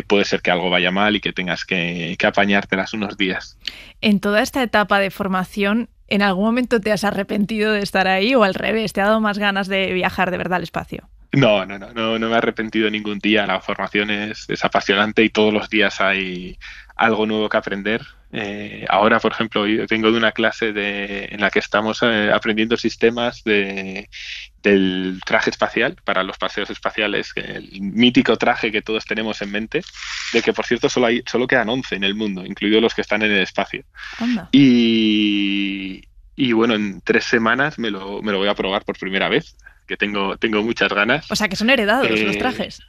Puede ser que algo vaya mal y que tengas que apañártelas unos días. En toda esta etapa de formación, ¿en algún momento te has arrepentido de estar ahí o al revés, te ha dado más ganas de viajar de verdad al espacio? No, me he arrepentido ningún día. La formación es apasionante y todos los días hay algo nuevo que aprender. Ahora, por ejemplo, yo vengo de una clase en la que estamos aprendiendo sistemas del traje espacial para los paseos espaciales, el mítico traje que todos tenemos en mente, de que, por cierto, solo quedan 11 en el mundo, incluidos los que están en el espacio. Anda. Y bueno, en 3 semanas me lo voy a probar por primera vez, que tengo muchas ganas. O sea, que son heredados los trajes.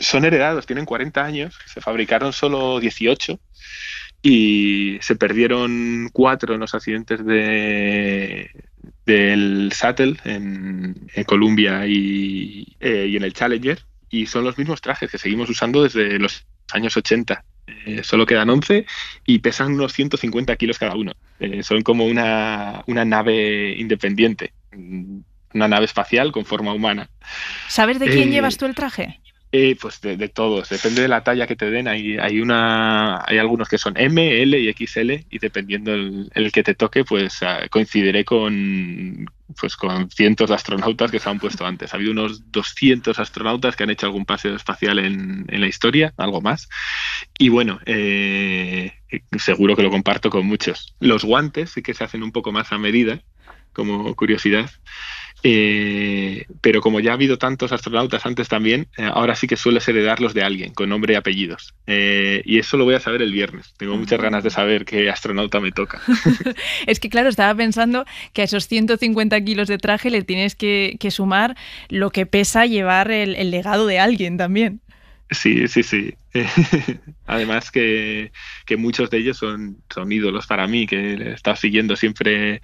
Son heredados, tienen 40 años, se fabricaron solo 18 y se perdieron 4 en los accidentes del Shuttle en Columbia y en el Challenger, y son los mismos trajes que seguimos usando desde los años 80. Solo quedan 11 y pesan unos 150 kilos cada uno. Son como una nave independiente. Una nave espacial con forma humana. ¿Sabes de quién llevas tú el traje? Pues de todos, depende de la talla que te den. Hay algunos que son M, L y XL, y dependiendo el que te toque, pues coincidiré con cientos de astronautas que se han puesto antes. Ha habido unos 200 astronautas que han hecho algún paseo espacial en la historia, algo más. Y bueno, seguro que lo comparto con muchos. Los guantes sí que se hacen un poco más a medida, como curiosidad. Pero como ya ha habido tantos astronautas antes también, ahora sí que sueles heredarlos de alguien con nombre y apellidos, y eso lo voy a saber el viernes. Tengo muchas ganas de saber qué astronauta me toca. Es que claro, estaba pensando que a esos 150 kilos de traje le tienes que sumar lo que pesa llevar el legado de alguien también. Sí. Además que muchos de ellos son ídolos para mí, que he estado siguiendo siempre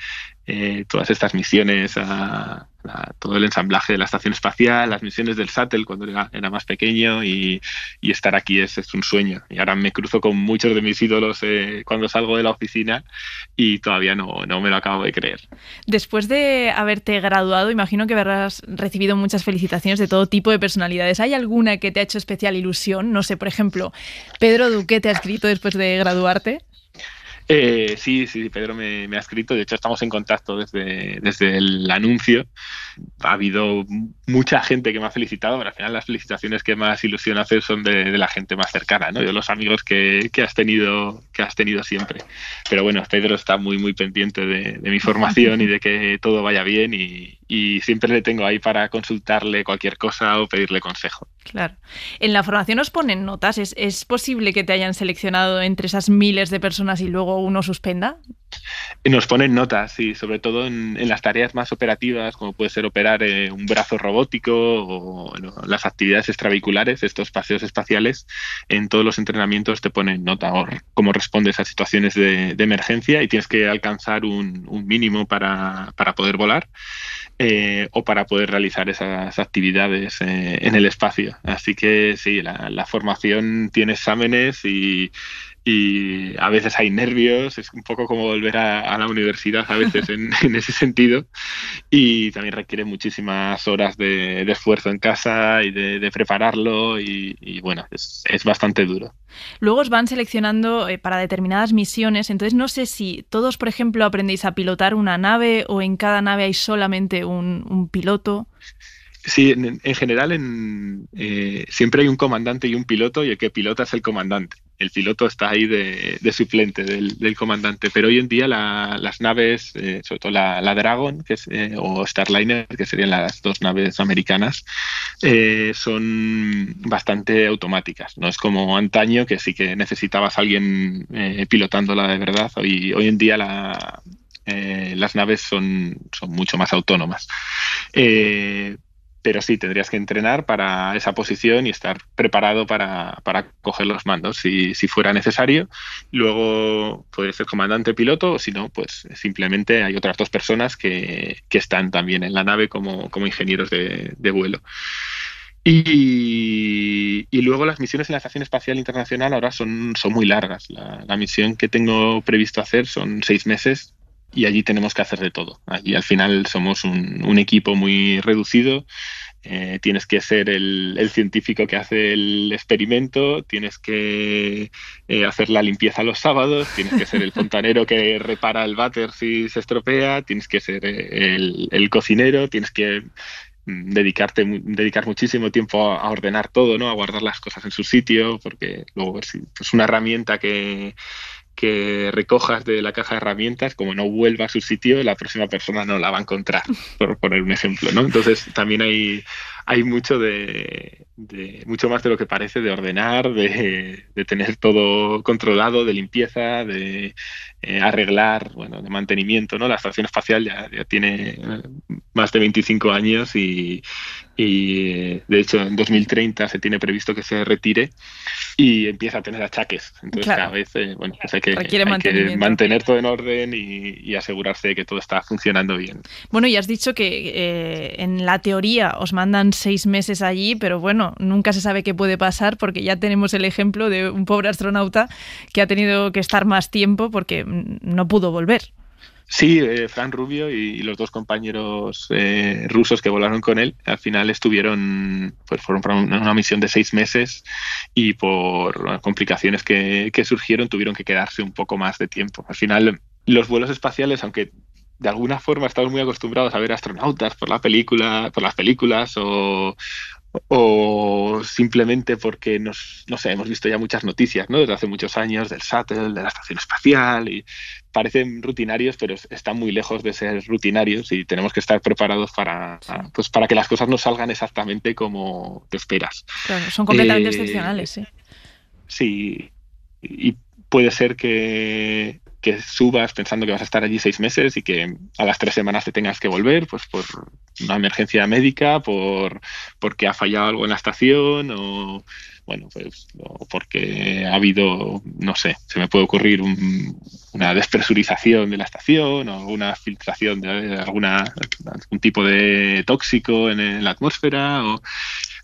todas estas misiones, todo el ensamblaje de la estación espacial, las misiones del Shuttle cuando era más pequeño, y estar aquí es un sueño. Y ahora me cruzo con muchos de mis ídolos cuando salgo de la oficina y todavía no me lo acabo de creer. Después de haberte graduado, imagino que habrás recibido muchas felicitaciones de todo tipo de personalidades. ¿Hay alguna que te ha hecho especial ilusión? No sé, por ejemplo, ¿Pedro Duque te ha escrito después de graduarte? Sí, Pedro me ha escrito. De hecho, estamos en contacto desde el anuncio. Ha habido mucha gente que me ha felicitado, pero al final las felicitaciones que más ilusión hacen son de la gente más cercana, ¿no? De los amigos que has tenido siempre. Pero bueno, Pedro está muy, muy pendiente de mi formación y de que todo vaya bien, y siempre le tengo ahí para consultarle cualquier cosa o pedirle consejo. Claro. En la formación os ponen notas. ¿Es posible que te hayan seleccionado entre esas miles de personas y luego uno suspenda? Nos ponen notas, sí, sobre todo en las tareas más operativas, como puede ser operar un brazo robótico o las actividades extravehiculares, estos paseos espaciales. En todos los entrenamientos te ponen nota, o cómo respondes a situaciones de emergencia, y tienes que alcanzar un mínimo para poder volar o para poder realizar esas actividades en el espacio. Así que sí, la formación tiene exámenes y y a veces hay nervios, es un poco como volver a la universidad a veces en ese sentido, y también requiere muchísimas horas de esfuerzo en casa y de prepararlo, y bueno, es bastante duro. Luego os van seleccionando para determinadas misiones, entonces no sé si todos, por ejemplo, aprendéis a pilotar una nave o en cada nave hay solamente un piloto. Sí, en general siempre hay un comandante y un piloto, y el que pilota es el comandante. El piloto está ahí de suplente del comandante, pero hoy en día las naves, sobre todo la Dragon, que es, o Starliner, que serían las dos naves americanas, son bastante automáticas. No es como antaño, que sí que necesitabas a alguien pilotándola de verdad. Hoy en día las naves son mucho más autónomas. Pero sí, tendrías que entrenar para esa posición y estar preparado para coger los mandos si fuera necesario. Luego puede ser comandante piloto, o si no, pues simplemente hay otras dos personas que están también en la nave como ingenieros de vuelo. Y luego las misiones en la Estación Espacial Internacional ahora son muy largas. La misión que tengo previsto hacer son 6 meses. Y allí tenemos que hacer de todo. Allí al final somos un equipo muy reducido. Tienes que ser el científico que hace el experimento, tienes que hacer la limpieza los sábados, tienes que ser el fontanero que repara el váter si se estropea, tienes que ser el cocinero, tienes que dedicar muchísimo tiempo a ordenar todo, ¿no? A guardar las cosas en su sitio, porque luego es pues una herramienta que recojas de la caja de herramientas, como no vuelva a su sitio, la próxima persona no la va a encontrar, por poner un ejemplo, ¿no? Entonces también hay mucho mucho más de lo que parece, de ordenar, de tener todo controlado, de limpieza, de arreglar, bueno, de mantenimiento, ¿no? La Estación Espacial ya tiene más de 25 años y de hecho en 2030 se tiene previsto que se retire y empieza a tener achaques. Entonces claro, cada vez pues hay que mantener todo en orden y asegurarse de que todo está funcionando bien. Bueno, y has dicho que en la teoría os mandan 6 meses allí, pero bueno, nunca se sabe qué puede pasar, porque ya tenemos el ejemplo de un pobre astronauta que ha tenido que estar más tiempo porque no pudo volver. Sí, Fran Rubio y los dos compañeros rusos que volaron con él, al final fueron para una misión de 6 meses, y por complicaciones que surgieron tuvieron que quedarse un poco más de tiempo. Al final, los vuelos espaciales, aunque de alguna forma estamos muy acostumbrados a ver astronautas por las películas o simplemente porque no sé, hemos visto ya muchas noticias, ¿no? Desde hace muchos años del shuttle, de la Estación Espacial, y parecen rutinarios, pero están muy lejos de ser rutinarios, y tenemos que estar preparados para que las cosas no salgan exactamente como te esperas. Claro, son completamente excepcionales, sí. Sí, y puede ser que subas pensando que vas a estar allí 6 meses y que a las 3 semanas te tengas que volver, pues por una emergencia médica, porque ha fallado algo en la estación, o bueno, pues porque ha habido, no sé, se me puede ocurrir una despresurización de la estación, o una filtración de algún tipo de tóxico en la atmósfera, o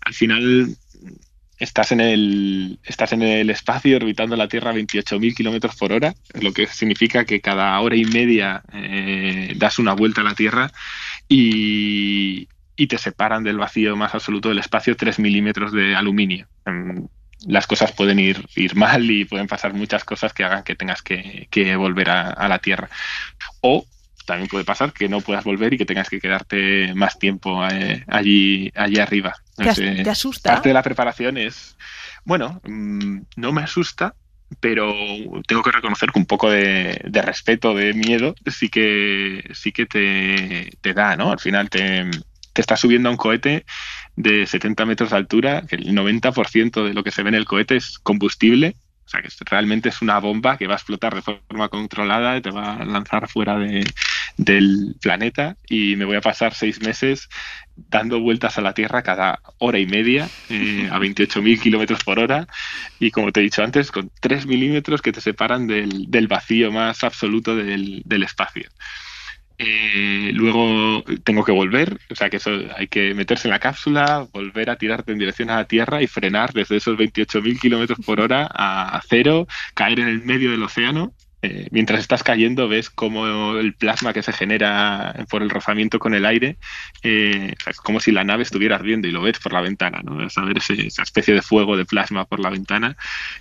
al final estás en el espacio orbitando la Tierra a 28.000 kilómetros por hora, lo que significa que cada hora y media das una vuelta a la Tierra y te separan del vacío más absoluto del espacio 3 milímetros de aluminio. Las cosas pueden ir mal y pueden pasar muchas cosas que hagan que tengas que volver a la Tierra. O también puede pasar que no puedas volver y que tengas que quedarte más tiempo allí arriba. ¿Te asusta? Parte de la preparación es... Bueno, no me asusta, pero tengo que reconocer que un poco de respeto, de miedo, sí que te da, ¿no? Al final te estás subiendo a un cohete de 70 metros de altura, que el 90% de lo que se ve en el cohete es combustible. O sea, que realmente es una bomba que va a explotar de forma controlada y te va a lanzar fuera del planeta, y me voy a pasar 6 meses dando vueltas a la Tierra cada hora y media a 28.000 kilómetros por hora, y como te he dicho antes, con 3 milímetros que te separan del vacío más absoluto del espacio. Luego tengo que volver, o sea que eso, hay que meterse en la cápsula, volver a tirarte en dirección a la Tierra y frenar desde esos 28.000 kilómetros por hora a cero, caer en el medio del océano. Mientras estás cayendo ves cómo el plasma que se genera por el rozamiento con el aire, es como si la nave estuviera ardiendo y lo ves por la ventana, ¿no? Vas a ver esa especie de fuego de plasma por la ventana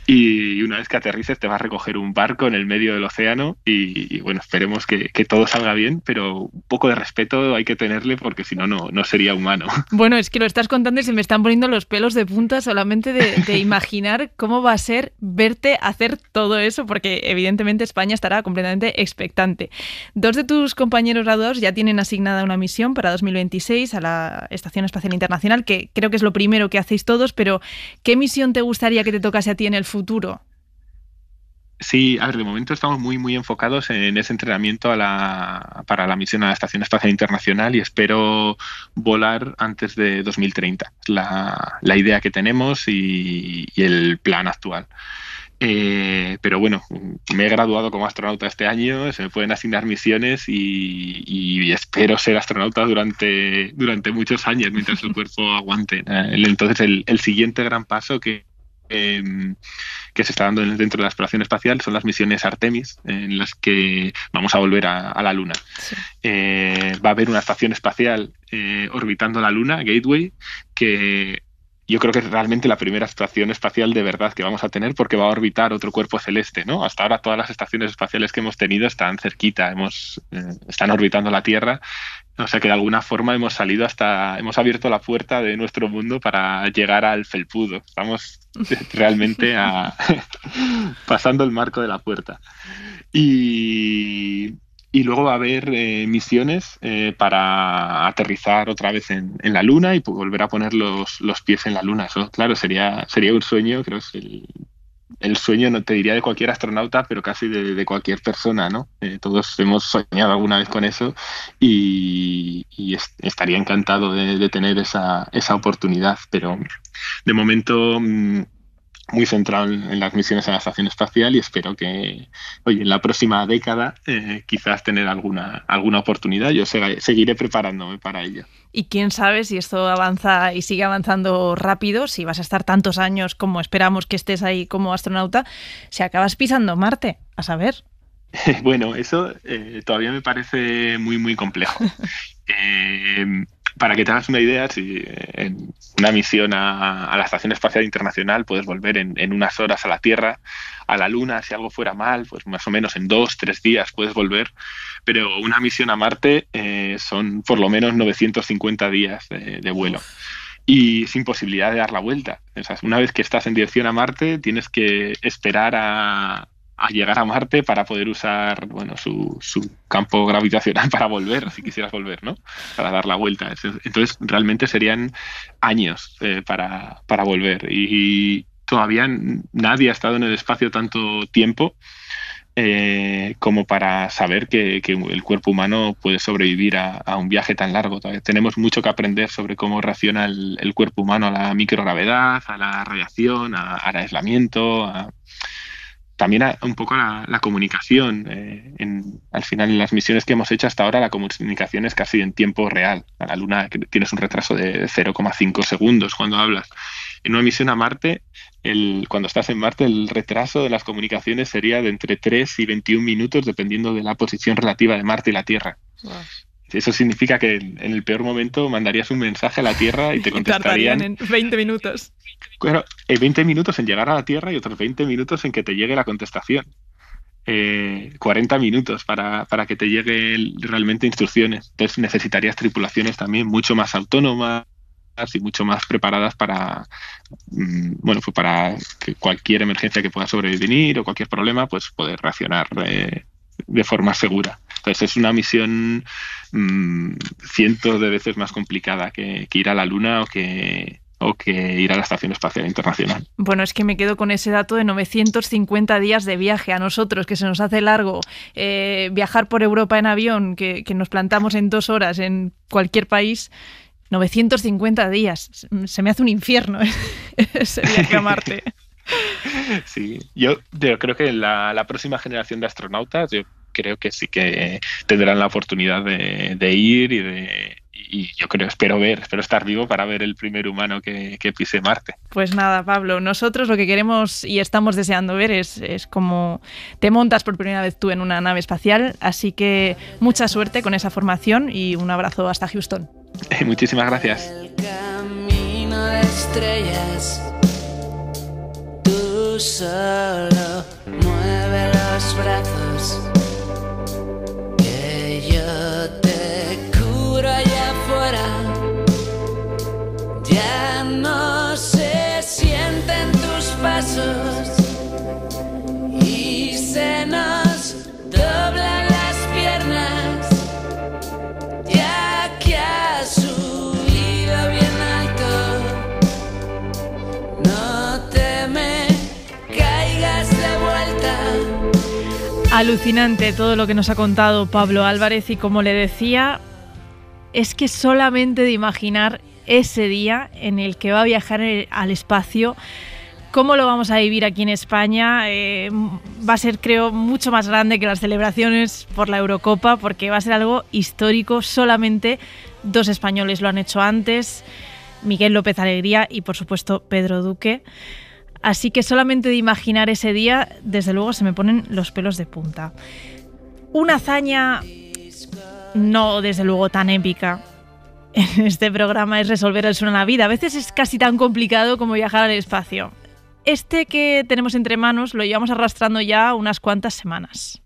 y una vez que aterrices te va a recoger un barco en el medio del océano y bueno, esperemos que todo salga bien, pero un poco de respeto hay que tenerle porque si no, no sería humano. Bueno, es que lo estás contando y se me están poniendo los pelos de punta solamente de imaginar cómo va a ser verte hacer todo eso, porque evidentemente es España estará completamente expectante. Dos de tus compañeros graduados ya tienen asignada una misión para 2026 a la Estación Espacial Internacional, que creo que es lo primero que hacéis todos, pero ¿qué misión te gustaría que te tocase a ti en el futuro? Sí, a ver, de momento estamos muy enfocados en ese entrenamiento para la misión a la Estación Espacial Internacional y espero volar antes de 2030. La idea que tenemos y el plan actual. Pero bueno, me he graduado como astronauta este año, se me pueden asignar misiones y espero ser astronauta durante muchos años mientras el cuerpo aguante. Entonces el siguiente gran paso que se está dando dentro de la exploración espacial son las misiones Artemis, en las que vamos a volver a la Luna. Sí. Va a haber una estación espacial orbitando la Luna, Gateway, que yo creo que es realmente la primera estación espacial de verdad que vamos a tener, porque va a orbitar otro cuerpo celeste, ¿no? Hasta ahora todas las estaciones espaciales que hemos tenido están cerquita, están orbitando la Tierra. O sea que de alguna forma hemos abierto la puerta de nuestro mundo para llegar al felpudo. Estamos realmente pasando el marco de la puerta. Y luego va a haber misiones para aterrizar otra vez en la Luna y volver a poner los pies en la Luna. Eso, claro, sería un sueño, creo que es el sueño, no te diría de cualquier astronauta, pero casi de cualquier persona, ¿no? Todos hemos soñado alguna vez con eso y estaría encantado de tener esa oportunidad, pero de momento muy centrado en las misiones a la Estación Espacial y espero que, en la próxima década quizás tener alguna oportunidad. Yo seguiré preparándome para ello. Y quién sabe si esto avanza y sigue avanzando rápido, si vas a estar tantos años como esperamos que estés ahí como astronauta, si acabas pisando Marte, a saber. Bueno, eso todavía me parece muy complejo. Para que te hagas una idea, si en una misión a la Estación Espacial Internacional puedes volver en unas horas a la Tierra, a la Luna, si algo fuera mal, pues más o menos en 2-3 días puedes volver, pero una misión a Marte son por lo menos 950 días de vuelo. Y sin posibilidad de dar la vuelta. O sea, una vez que estás en dirección a Marte, tienes que esperar a llegar a Marte para poder usar su campo gravitacional para volver, si quisieras volver, ¿no? Para dar la vuelta. Entonces, realmente serían años para volver. Y todavía nadie ha estado en el espacio tanto tiempo como para saber que el cuerpo humano puede sobrevivir a un viaje tan largo. Todavía tenemos mucho que aprender sobre cómo reacciona el cuerpo humano a la microgravedad, a la radiación, al aislamiento, también un poco la comunicación. Al final, en las misiones que hemos hecho hasta ahora, la comunicación es casi en tiempo real. A la Luna tienes un retraso de 0,5 segundos cuando hablas. En una misión a Marte, cuando estás en Marte, el retraso de las comunicaciones sería de entre 3 y 21 minutos, dependiendo de la posición relativa de Marte y la Tierra. Wow. Eso significa que en el peor momento mandarías un mensaje a la Tierra y te contestarían... Y tardarían en 20 minutos. Claro, 20 minutos en llegar a la Tierra y otros 20 minutos en que te llegue la contestación. 40 minutos para que te lleguen realmente instrucciones. Entonces necesitarías tripulaciones también mucho más autónomas y mucho más preparadas para que cualquier emergencia que pueda sobrevenir o cualquier problema, pues poder reaccionar de forma segura. Entonces es una misión cientos de veces más complicada que ir a la Luna o que ir a la Estación Espacial Internacional. Bueno, es que me quedo con ese dato de 950 días de viaje. A nosotros, que se nos hace largo, viajar por Europa en avión, que nos plantamos en 2 horas en cualquier país, 950 días. Se me hace un infierno ese viaje a Marte. Sí, yo creo que la próxima generación de astronautas, yo creo que sí que tendrán la oportunidad de ir y yo creo, espero estar vivo para ver el primer humano que pise Marte. Pues nada, Pablo, nosotros lo que queremos y estamos deseando ver es cómo te montas por primera vez tú en una nave espacial, así que mucha suerte con esa formación y un abrazo hasta Houston. Muchísimas gracias. El camino de estrellas, tú solo mueve los brazos, que yo te curo allá afuera, ya no se sienten tus pasos y se nos doblan las piernas, ya que has subido bien alto, no te me caigas de vuelta. Alucinante todo lo que nos ha contado Pablo Álvarez y, como le decía, es que solamente de imaginar ese día en el que va a viajar al espacio, cómo lo vamos a vivir aquí en España, va a ser, creo, mucho más grande que las celebraciones por la Eurocopa, porque va a ser algo histórico. Solamente dos españoles lo han hecho antes, Miguel López Alegría y, por supuesto, Pedro Duque. Así que solamente de imaginar ese día, desde luego, se me ponen los pelos de punta. Una hazaña no, desde luego, tan épica en este programa es resolver el sueño de la vida. A veces es casi tan complicado como viajar al espacio. Este que tenemos entre manos lo llevamos arrastrando ya unas cuantas semanas.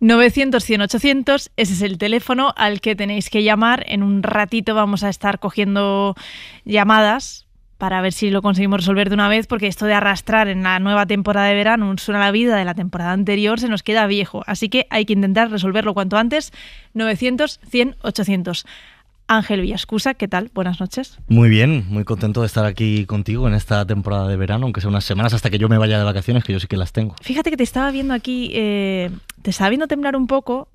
...900-100-800... ese es el teléfono al que tenéis que llamar. En un ratito vamos a estar cogiendo llamadas para ver si lo conseguimos resolver de una vez, porque esto de arrastrar en la nueva temporada de verano un suena a la vida de la temporada anterior se nos queda viejo, así que hay que intentar resolverlo cuanto antes. 900-100-800... Ángel Villascusa, ¿qué tal? Buenas noches. Muy bien, muy contento de estar aquí contigo en esta temporada de verano, aunque sea unas semanas hasta que yo me vaya de vacaciones, que yo sí que las tengo. Fíjate que te estaba viendo aquí, te estaba viendo temblar un poco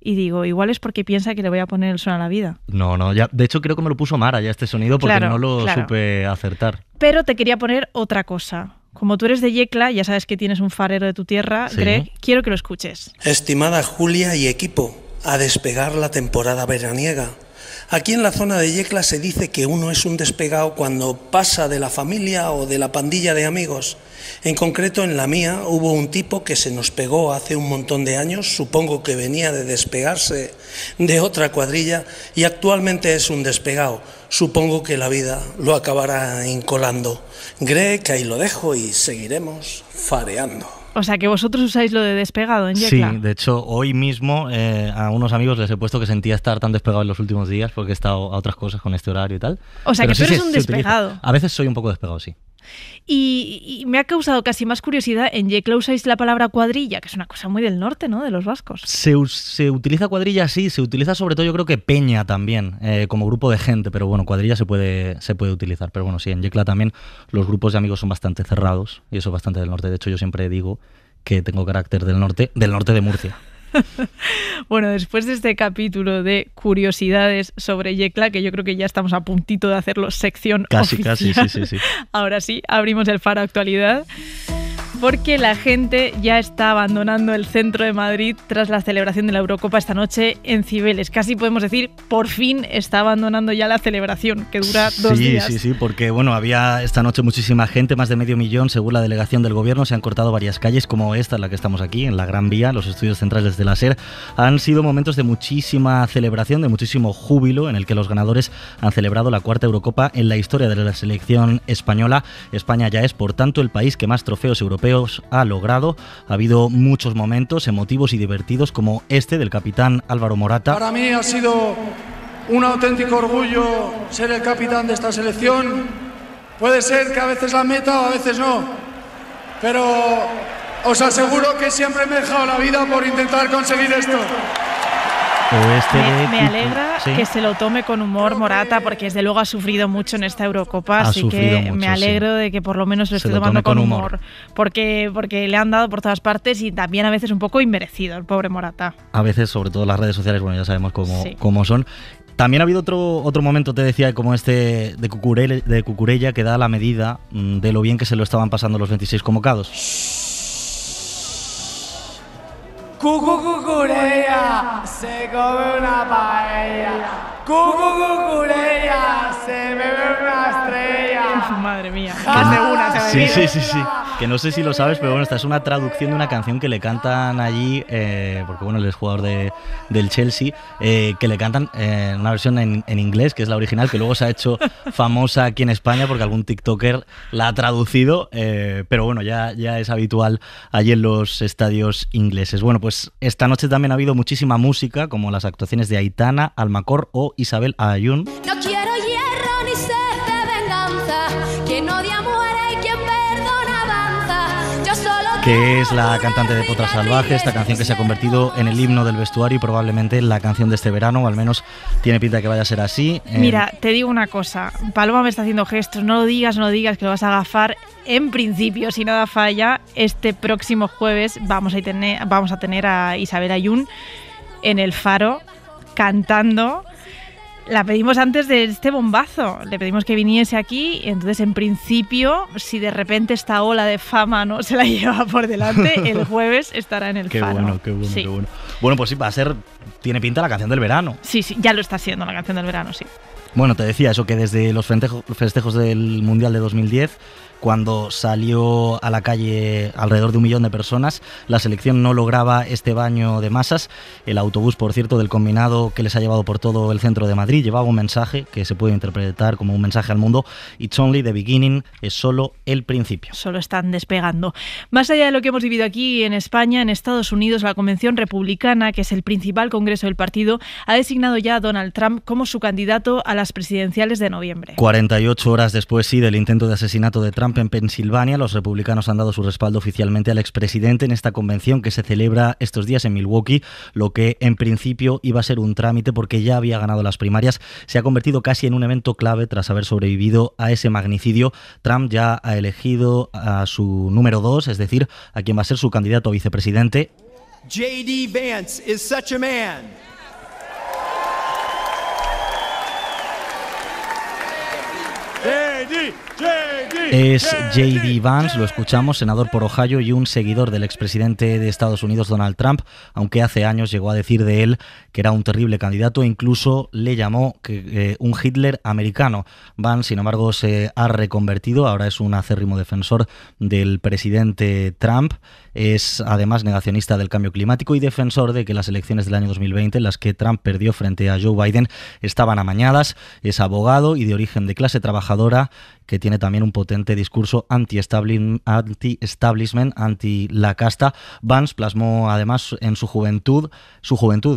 y digo, igual es porque piensa que le voy a poner el son a la vida. No, ya, de hecho creo que me lo puso Mara ya este sonido, porque claro, no lo supe acertar. Pero te quería poner otra cosa. Como tú eres de Yecla, ya sabes que tienes un farero de tu tierra, sí. Greg, quiero que lo escuches. Estimada Julia y equipo, a despegar la temporada veraniega. Aquí en la zona de Yecla se dice que uno es un despegado cuando pasa de la familia o de la pandilla de amigos. En concreto, en la mía hubo un tipo que se nos pegó hace un montón de años, supongo que venía de despegarse de otra cuadrilla y actualmente es un despegado. Supongo que la vida lo acabará incolando. Greg, ahí lo dejo y seguiremos fareando. O sea, que vosotros usáis lo de despegado en Yecla. Sí, de hecho, hoy mismo a unos amigos les he puesto que sentía estar tan despegado en los últimos días porque he estado a otras cosas con este horario y tal. O sea, pero que sí, tú eres un despegado. Utiliza. A veces soy un poco despegado, sí. Y me ha causado casi más curiosidad, en Yecla usáis la palabra cuadrilla, que es una cosa muy del norte, ¿no?, de los vascos. Se utiliza cuadrilla, sí, se utiliza sobre todo yo creo que peña también, como grupo de gente, pero bueno, cuadrilla se puede utilizar, pero bueno, sí, en Yecla también los grupos de amigos son bastante cerrados y eso es bastante del norte. De hecho, yo siempre digo que tengo carácter del norte de Murcia. Bueno, después de este capítulo de curiosidades sobre Yecla, que yo creo que ya estamos a puntito de hacerlo sección oficial. Casi, sí. Ahora sí, abrimos el Faro Actualidad, porque la gente ya está abandonando el centro de Madrid tras la celebración de la Eurocopa esta noche en Cibeles. Casi podemos decir, por fin está abandonando ya la celebración, que dura 2 días. Sí, porque bueno, había esta noche muchísima gente, más de 500.000, según la delegación del gobierno. Se han cortado varias calles, como esta en la que estamos aquí, en la Gran Vía, los estudios centrales de la Ser. Han sido momentos de muchísima celebración, de muchísimo júbilo, en el que los ganadores han celebrado la cuarta Eurocopa en la historia de la selección española. España ya es, por tanto, el país que más trofeos europeos ha logrado. Ha habido muchos momentos emotivos y divertidos como este del capitán Álvaro Morata. Para mí ha sido un auténtico orgullo ser el capitán de esta selección. Puede ser que a veces la meta o a veces no, pero os aseguro que siempre me he dejado la vida por intentar conseguir esto. Me alegra que se lo tome con humor Morata, porque desde luego ha sufrido mucho en esta Eurocopa, así que mucho, me alegro de que por lo menos lo esté tomando con humor, porque le han dado por todas partes y también a veces un poco inmerecido el pobre Morata. A veces, sobre todo las redes sociales, bueno, ya sabemos cómo son. También ha habido otro momento, te decía, como este de Cucurella, que da la medida de lo bien que se lo estaban pasando los 26 convocados. Cucucucureya se come una paella. Cucucucureya se bebe una estrella. Madre mía, sí. Que no sé si lo sabes, pero bueno, esta es una traducción de una canción que le cantan allí, porque bueno, él es jugador del Chelsea, que le cantan una versión en inglés, que es la original, que luego se ha hecho famosa aquí en España porque algún tiktoker la ha traducido, pero bueno, ya es habitual allí en los estadios ingleses. Bueno, pues esta noche también ha habido muchísima música, como las actuaciones de Aitana, Almacor o Isabel Ayun. No quiero hierro ni ser. Que es la cantante de Potra Salvaje, esta canción que se ha convertido en el himno del vestuario y probablemente la canción de este verano, o al menos tiene pinta que vaya a ser así. Mira, te digo una cosa, Paloma me está haciendo gestos, no lo digas que lo vas a agafar. En principio, si nada falla, este próximo jueves vamos a tener a Isabel Ayun en El Faro cantando. La pedimos antes de este bombazo, le pedimos que viniese aquí, y entonces en principio, si de repente esta ola de fama no se la lleva por delante, el jueves estará en El Faro. Qué bueno. Bueno, pues sí, va a ser, tiene pinta la canción del verano. Sí, ya lo está siendo la canción del verano, sí. Bueno, te decía eso, que desde los festejos del Mundial de 2010, cuando salió a la calle alrededor de 1 millón de personas, la selección no lograba este baño de masas. El autobús, por cierto, del combinado que les ha llevado por todo el centro de Madrid llevaba un mensaje que se puede interpretar como un mensaje al mundo: It's only the beginning, es solo el principio. Solo están despegando. Más allá de lo que hemos vivido aquí en España, en Estados Unidos, la Convención Republicana, que es el principal congreso del partido, ha designado ya a Donald Trump como su candidato a las presidenciales de noviembre. 48 horas después, sí, del intento de asesinato de Trump en Pensilvania, los republicanos han dado su respaldo oficialmente al expresidente en esta convención que se celebra estos días en Milwaukee. Lo que en principio iba a ser un trámite porque ya había ganado las primarias se ha convertido casi en un evento clave tras haber sobrevivido a ese magnicidio. Trump ya ha elegido a su número 2, es decir, a quien va a ser su candidato a vicepresidente. J.D. Vance is such a man. Es J.D. Vance, lo escuchamos, senador por Ohio y un seguidor del expresidente de Estados Unidos, Donald Trump, aunque hace años llegó a decir de él que era un terrible candidato e incluso le llamó un Hitler americano. Vance, sin embargo, se ha reconvertido, ahora es un acérrimo defensor del presidente Trump. Es además negacionista del cambio climático y defensor de que las elecciones del año 2020, en las que Trump perdió frente a Joe Biden, estaban amañadas. Es abogado y de origen de clase trabajadora, que tiene también un potente discurso anti-establishment, anti la casta. Vance plasmó además en su juventud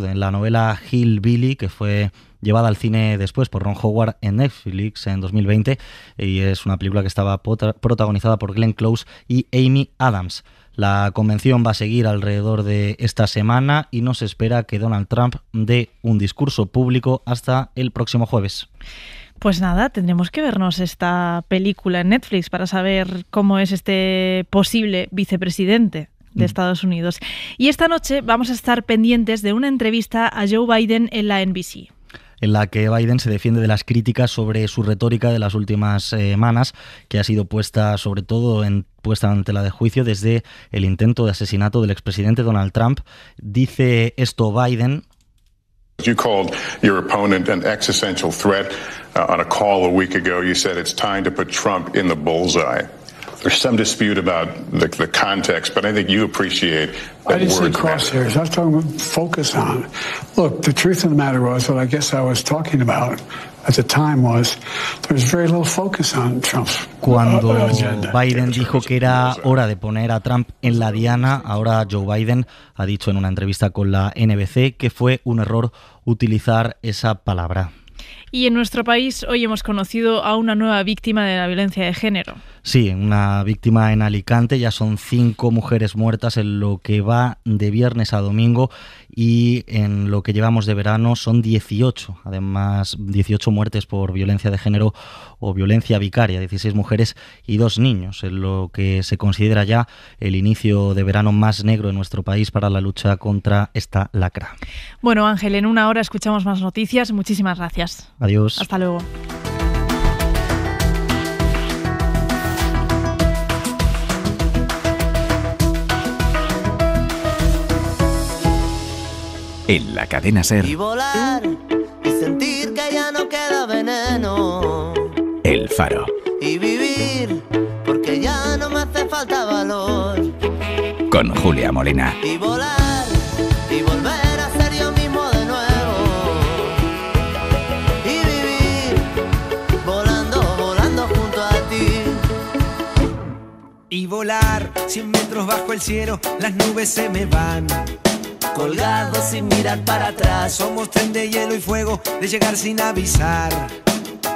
en la novela Hillbilly, que fue llevada al cine después por Ron Howard en Netflix en 2020, y es una película que estaba protagonizada por Glenn Close y Amy Adams. La convención va a seguir alrededor de esta semana y no se espera que Donald Trump dé un discurso público hasta el próximo jueves. Pues nada, tendremos que vernos esta película en Netflix para saber cómo es este posible vicepresidente de Estados Unidos. Y esta noche vamos a estar pendientes de una entrevista a Joe Biden en la NBC, en la que Biden se defiende de las críticas sobre su retórica de las últimas semanas, que ha sido puesta sobre todo puesta ante la de juicio desde el intento de asesinato del expresidente Donald Trump. Dice esto Biden. You called your opponent an existential threat on a call a week ago. You said it's time to put Trump in the bullseye. There's some dispute about the context, but I think you appreciate that. I didn't say crosshairs. I was talking about focus on. Look, the truth of the matter was, what I guess I was talking about at the time was, there was very little focus on Trump's. Cuando Biden dijo que era hora de poner a Trump en la diana, ahora Joe Biden ha dicho en una entrevista con la NBC que fue un error utilizar esa palabra. Y en nuestro país hoy hemos conocido a una nueva víctima de la violencia de género. Sí, una víctima en Alicante. Ya son 5 mujeres muertas en lo que va de viernes a domingo y en lo que llevamos de verano son 18, además 18 muertes por violencia de género o violencia vicaria, 16 mujeres y 2 niños, en lo que se considera ya el inicio de verano más negro en nuestro país para la lucha contra esta lacra. Bueno, Ángel, en una hora escuchamos más noticias. Muchísimas gracias. Adiós. Hasta luego. En la cadena SER. Y volar, y sentir que ya no queda veneno. El Faro. Y vivir, porque ya no me hace falta valor. Con Julia Molina. Y volar, y volver a ser yo mismo de nuevo. Y vivir, volando, volando junto a ti. Y volar, 100 metros bajo el cielo, las nubes se me van. Colgados sin mirar para atrás, somos tren de hielo y fuego, de llegar sin avisar,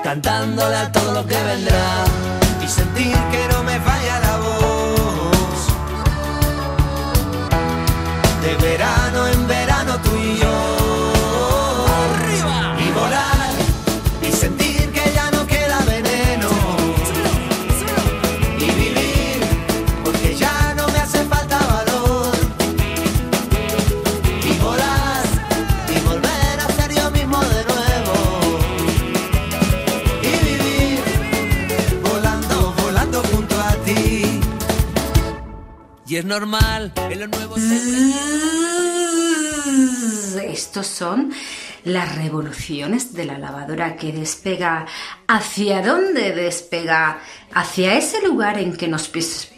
cantándole a todo lo que vendrá, y sentir que no me falla la voz, de verano en verano tú y yo, arriba, y volar, y sentir que ya no queda veneno, y vivir, porque ya no me hace falta valor. Y es normal, en los nuevos... Estos son las revoluciones de la lavadora que despega. ¿Hacia dónde despega? Hacia ese lugar en que nos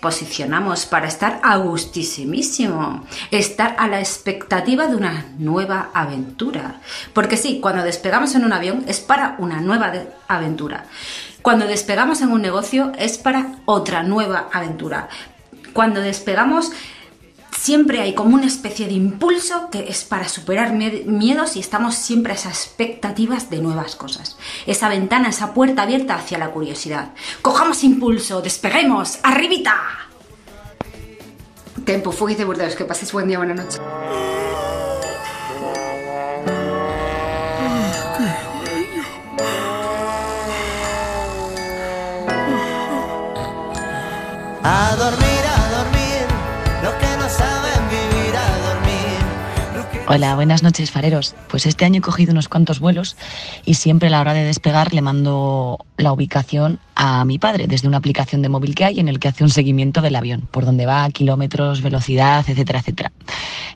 posicionamos para estar a gustísimísimo, estar a la expectativa de una nueva aventura. Porque sí, cuando despegamos en un avión es para una nueva aventura. Cuando despegamos en un negocio es para otra nueva aventura. Cuando despegamos siempre hay como una especie de impulso que es para superar miedos y estamos siempre a esas expectativas de nuevas cosas. Esa ventana, esa puerta abierta hacia la curiosidad. ¡Cojamos impulso! ¡Despeguemos! ¡Arribita! Tempo, Fugis de Burdeos. Que paséis buen día, buena noche. A dormir. Hola, buenas noches, fareros. Pues este año he cogido unos cuantos vuelos y siempre a la hora de despegar le mando la ubicación a mi padre desde una aplicación de móvil que hay en el que hace un seguimiento del avión, por dónde va, kilómetros, velocidad, etcétera, etcétera.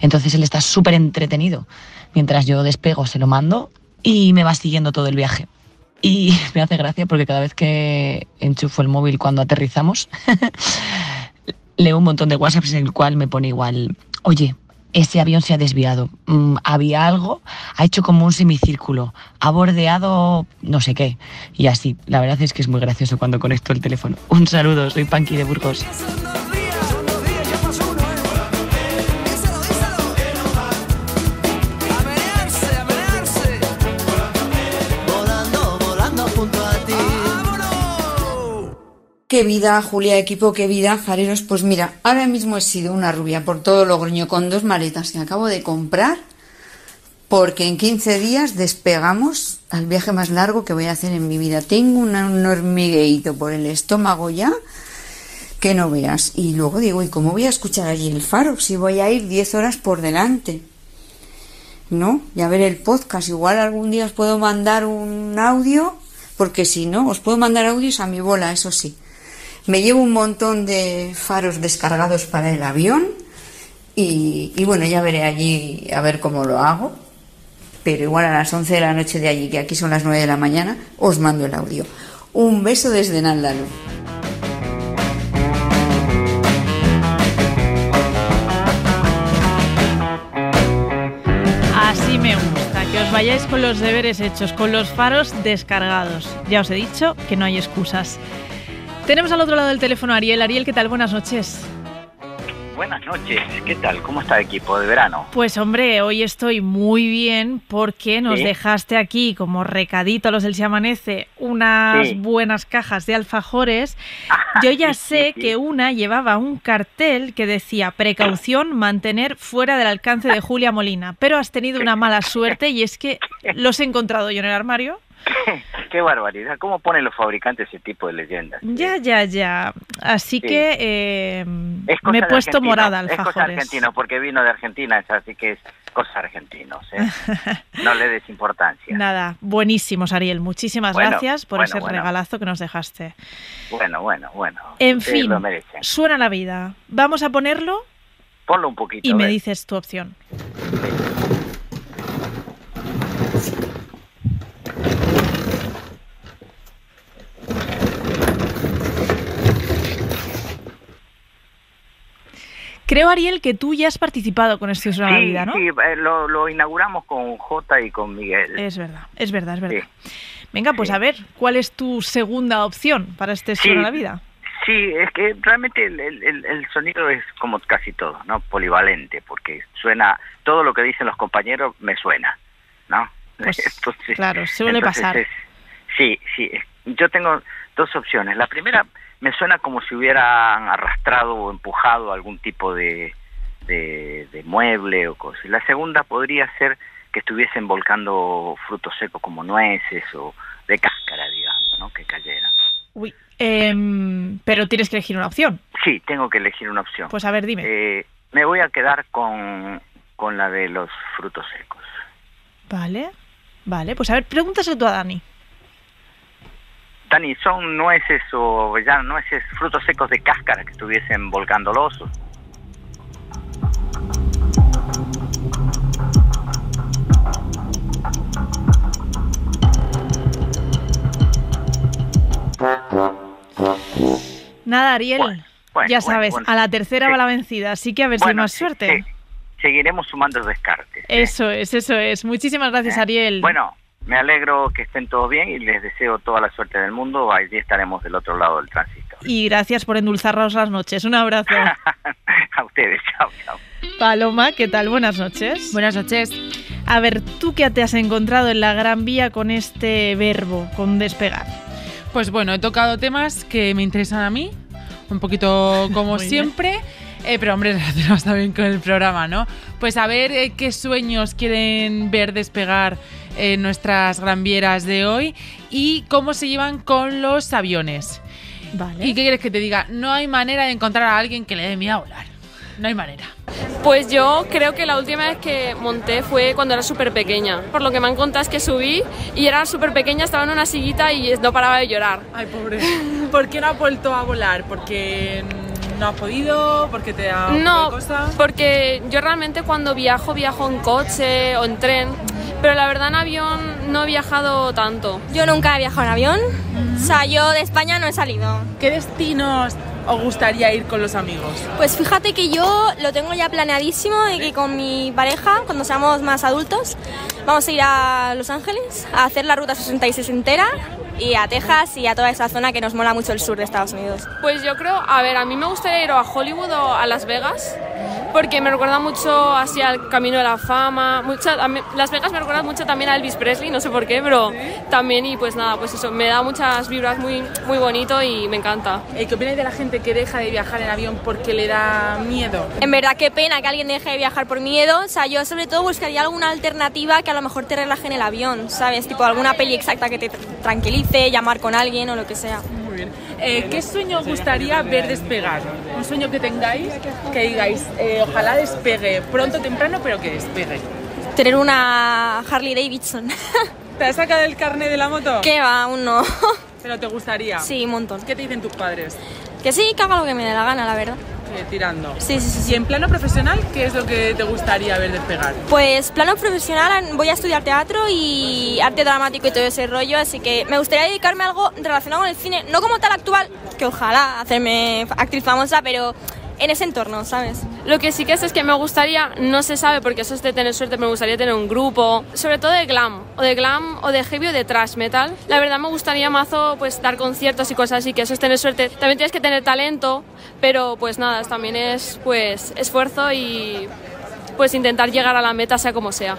Entonces él está súper entretenido. Mientras yo despego se lo mando y me va siguiendo todo el viaje. Y me hace gracia porque cada vez que enchufo el móvil cuando aterrizamos, leo un montón de WhatsApps en el cual me pone igual, oye, ese avión se ha desviado, había algo, ha hecho como un semicírculo, ha bordeado no sé qué, y así. La verdad es que es muy gracioso cuando conecto el teléfono. Un saludo, soy Panqui de Burgos. Qué vida, Julia, equipo, qué vida, fareros. Pues mira, ahora mismo he sido una rubia por todo Logroño con 2 maletas que acabo de comprar, porque en 15 días despegamos al viaje más largo que voy a hacer en mi vida. Tengo un hormigueíto por el estómago ya que no veas. Y luego digo, ¿y cómo voy a escuchar allí el Faro si voy a ir 10 horas por delante? ¿No? Y a ver el podcast. Igual algún día os puedo mandar un audio, porque si no, os puedo mandar audios a mi bola, eso sí. Me llevo un montón de faros descargados para el avión y bueno, ya veré allí a ver cómo lo hago, pero igual a las 11 de la noche de allí, que aquí son las 9 de la mañana, os mando el audio. Un beso desde Nándalo. Así me gusta, que os vayáis con los deberes hechos, con los faros descargados. Ya os he dicho que no hay excusas. Tenemos al otro lado del teléfono a Ariel. Ariel, ¿qué tal? Buenas noches. buenas noches. ¿Qué tal? ¿Cómo está el equipo de verano? Pues hombre, hoy estoy muy bien porque nos dejaste aquí, como recadito a los del Se Amanece, unas buenas cajas de alfajores. Yo ya sé que una llevaba un cartel que decía: precaución, mantener fuera del alcance de Julia Molina. Pero has tenido una mala suerte y es que los he encontrado yo en el armario. Qué barbaridad, ¿cómo ponen los fabricantes ese tipo de leyendas? Ya. Así que me he puesto morada al alfajores. Es cosa argentina, porque vino de Argentina, así que es cosa argentina. No le des importancia. Nada, buenísimos, Ariel. Muchísimas gracias por ese regalazo que nos dejaste. Bueno. En fin, lo merecen. Suena la vida. Vamos a ponerlo. Ponlo un poquito. Y me dices tu opción. Creo, Ariel, que tú ya has participado con este Suena la Vida, ¿no? Sí, lo inauguramos con Jota y con Miguel. Es verdad. Sí. Venga, pues a ver, ¿cuál es tu segunda opción para este Suena la Vida? Sí, es que realmente el sonido es como casi todo, ¿no? Polivalente, porque suena, todo lo que dicen los compañeros me suena, ¿no? Pues, entonces, claro, suele pasar. Sí, yo tengo dos opciones. La primera... me suena como si hubieran arrastrado o empujado algún tipo de mueble o cosas. La segunda podría ser que estuviesen volcando frutos secos como nueces o de cáscara, digamos, ¿no? Que cayeran. Uy, pero tienes que elegir una opción. Sí, tengo que elegir una opción. Pues a ver, dime. Me voy a quedar con la de los frutos secos. Vale. Pues a ver, pregúntaselo tú a Dani. Dani, ¿son nueces o avellanas, nueces, frutos secos de cáscara que estuviesen volcando los osos? Nada, Ariel, bueno, ya sabes, a la tercera va la vencida, así que a ver si hay más suerte. Seguiremos sumando descartes. Eso es. Muchísimas gracias, Ariel. Bueno. Me alegro que estén todos bien y les deseo toda la suerte del mundo. Allí estaremos del otro lado del tránsito. Y gracias por endulzarnos las noches. Un abrazo. A ustedes. Chao. Paloma, ¿qué tal? Buenas noches. Buenas noches. A ver, ¿tú qué te has encontrado en la Gran Vía con este verbo, con despegar? Pues bueno, he tocado temas que me interesan a mí, un poquito como siempre. Pero hombre, relacionados también con el programa, ¿no? Pues a ver qué sueños quieren ver despegar nuestras granvieras de hoy y cómo se llevan con los aviones. Vale. ¿Y qué quieres que te diga? No hay manera de encontrar a alguien que le dé miedo a volar. No hay manera. Pues yo creo que la última vez que monté fue cuando era súper pequeña. Por lo que me han contado es que subí y era súper pequeña, estaba en una sillita y no paraba de llorar. Ay, pobre. ¿Por qué no ha vuelto a volar? Porque... ¿no has podido? ¿Porque te ha ocurrido cosas? No, porque yo realmente cuando viajo en coche o en tren, pero la verdad en avión no he viajado tanto. Yo nunca he viajado en avión, o sea, yo de España no he salido. ¿Qué destinos os gustaría ir con los amigos? Pues fíjate que yo lo tengo ya planeadísimo de que con mi pareja, cuando seamos más adultos, vamos a ir a Los Ángeles a hacer la Ruta 66 entera. Y a Texas y a toda esa zona que nos mola mucho el sur de Estados Unidos. Pues yo creo, a ver, a mí me gustaría ir a Hollywood o a Las Vegas, porque me recuerda mucho así al Camino de la Fama. Las Vegas me recuerda mucho también a Elvis Presley, no sé por qué, pero también, y pues nada, pues eso, me da muchas vibras, muy, muy bonito y me encanta. ¿Qué opináis de la gente que deja de viajar en avión porque le da miedo? En verdad, qué pena que alguien deje de viajar por miedo. O sea, yo sobre todo buscaría alguna alternativa que a lo mejor te relaje en el avión, ¿sabes? Tipo alguna peli exacta que te tranquilice, llamar con alguien o lo que sea. Muy bien. ¿Qué sueño os gustaría ver despegar? Un sueño que tengáis, que digáis, ojalá despegue pronto o temprano, pero que despegue. Tener una Harley Davidson. ¿Te has sacado el carnet de la moto? Que va, aún no. ¿Pero te gustaría? Sí, un montón. ¿Qué te dicen tus padres? Que sí, que haga lo que me dé la gana, la verdad. Tirando. Sí. ¿Y en plano profesional qué es lo que te gustaría ver despegar? Pues plano profesional voy a estudiar teatro y arte dramático y todo ese rollo, así que me gustaría dedicarme a algo relacionado con el cine, no como tal actual, que ojalá hacerme actriz famosa, pero en ese entorno, ¿sabes? Lo que sí que es que me gustaría, no se sabe porque eso es de tener suerte, me gustaría tener un grupo, sobre todo de glam o de heavy o de thrash metal. La verdad me gustaría mazo pues dar conciertos y cosas así, que eso es tener suerte. También tienes que tener talento, pero pues nada, también es pues esfuerzo y pues intentar llegar a la meta sea como sea.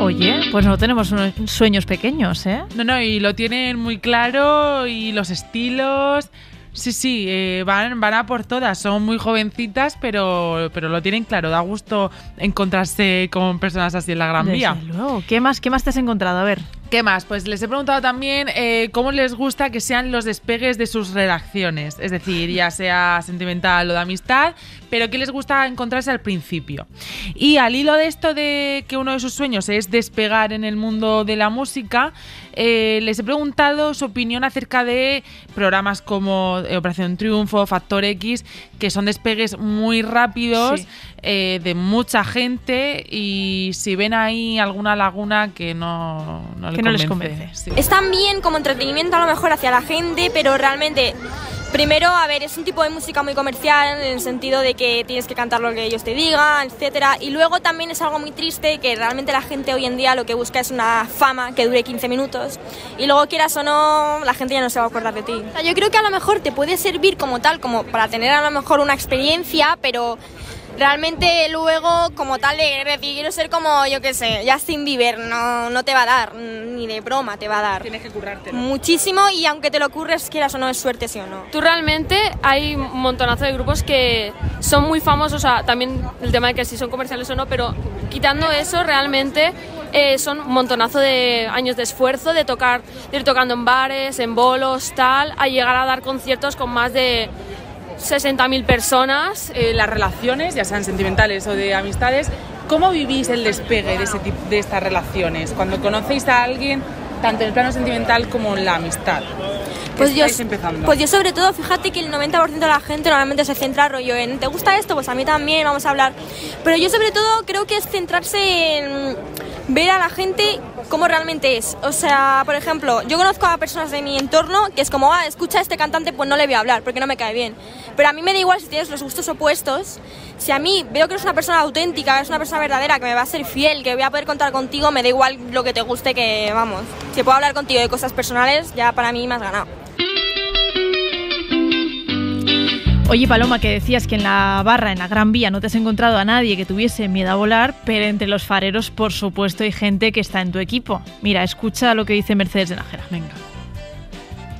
Oye, pues no tenemos unos sueños pequeños, ¿eh? No, no, y lo tienen muy claro y los estilos... Sí, sí, van a por todas, son muy jovencitas, pero lo tienen claro, da gusto encontrarse con personas así en la Gran Vía. Desde luego. ¿Qué más te has encontrado? A ver. ¿Qué más? Pues les he preguntado también cómo les gusta que sean los despegues de sus relaciones, es decir, ya sea sentimental o de amistad, pero qué les gusta encontrarse al principio. Y al hilo de esto de que uno de sus sueños es despegar en el mundo de la música, les he preguntado su opinión acerca de programas como Operación Triunfo, Factor X, que son despegues muy rápidos, sí, de mucha gente, y si ven ahí alguna laguna que no les convence. Sí. Están bien como entretenimiento a lo mejor hacia la gente, pero realmente, primero, a ver, es un tipo de música muy comercial en el sentido de que tienes que cantar lo que ellos te digan, etcétera. Y luego también es algo muy triste que realmente la gente hoy en día lo que busca es una fama que dure 15 minutos y luego, quieras o no, la gente ya no se va a acordar de ti. O sea, yo creo que a lo mejor te puede servir como tal, como para tener a lo mejor una experiencia, pero... realmente luego, como tal, de quiero ser como, yo qué sé, Justin Bieber, no te va a dar, ni de broma te va a dar. Tienes que currártelo. Muchísimo, y aunque te lo curres, quieras o no, es suerte, sí o no. Tú realmente, hay un montonazo de grupos que son muy famosos, o sea, también el tema de que si son comerciales o no, pero quitando eso, realmente... son un montonazo de años de esfuerzo, de tocar, de ir tocando en bares, en bolos, tal, a llegar a dar conciertos con más de... 60.000 personas. Las relaciones, ya sean sentimentales o de amistades, ¿cómo vivís el despegue de, de estas relaciones? Cuando conocéis a alguien, tanto en el plano sentimental como en la amistad. Pues yo sobre todo, fíjate que el 90% de la gente normalmente se centra rollo en ¿te gusta esto? Pues a mí también, vamos a hablar. Pero yo sobre todo creo que es centrarse en ver a la gente cómo realmente es. O sea, por ejemplo, yo conozco a personas de mi entorno que es como, escucha a este cantante, pues no le voy a hablar porque no me cae bien. Pero a mí me da igual si tienes los gustos opuestos. Si a mí veo que eres una persona auténtica, que eres una persona verdadera, que me va a ser fiel, que voy a poder contar contigo, me da igual lo que te guste, que vamos. Si puedo hablar contigo de cosas personales, ya para mí me has ganado. Oye, Paloma, que decías que en la barra, en la Gran Vía, no te has encontrado a nadie que tuviese miedo a volar, pero entre los fareros, por supuesto, hay gente que está en tu equipo. Mira, escucha lo que dice Mercedes de la Jera. Venga.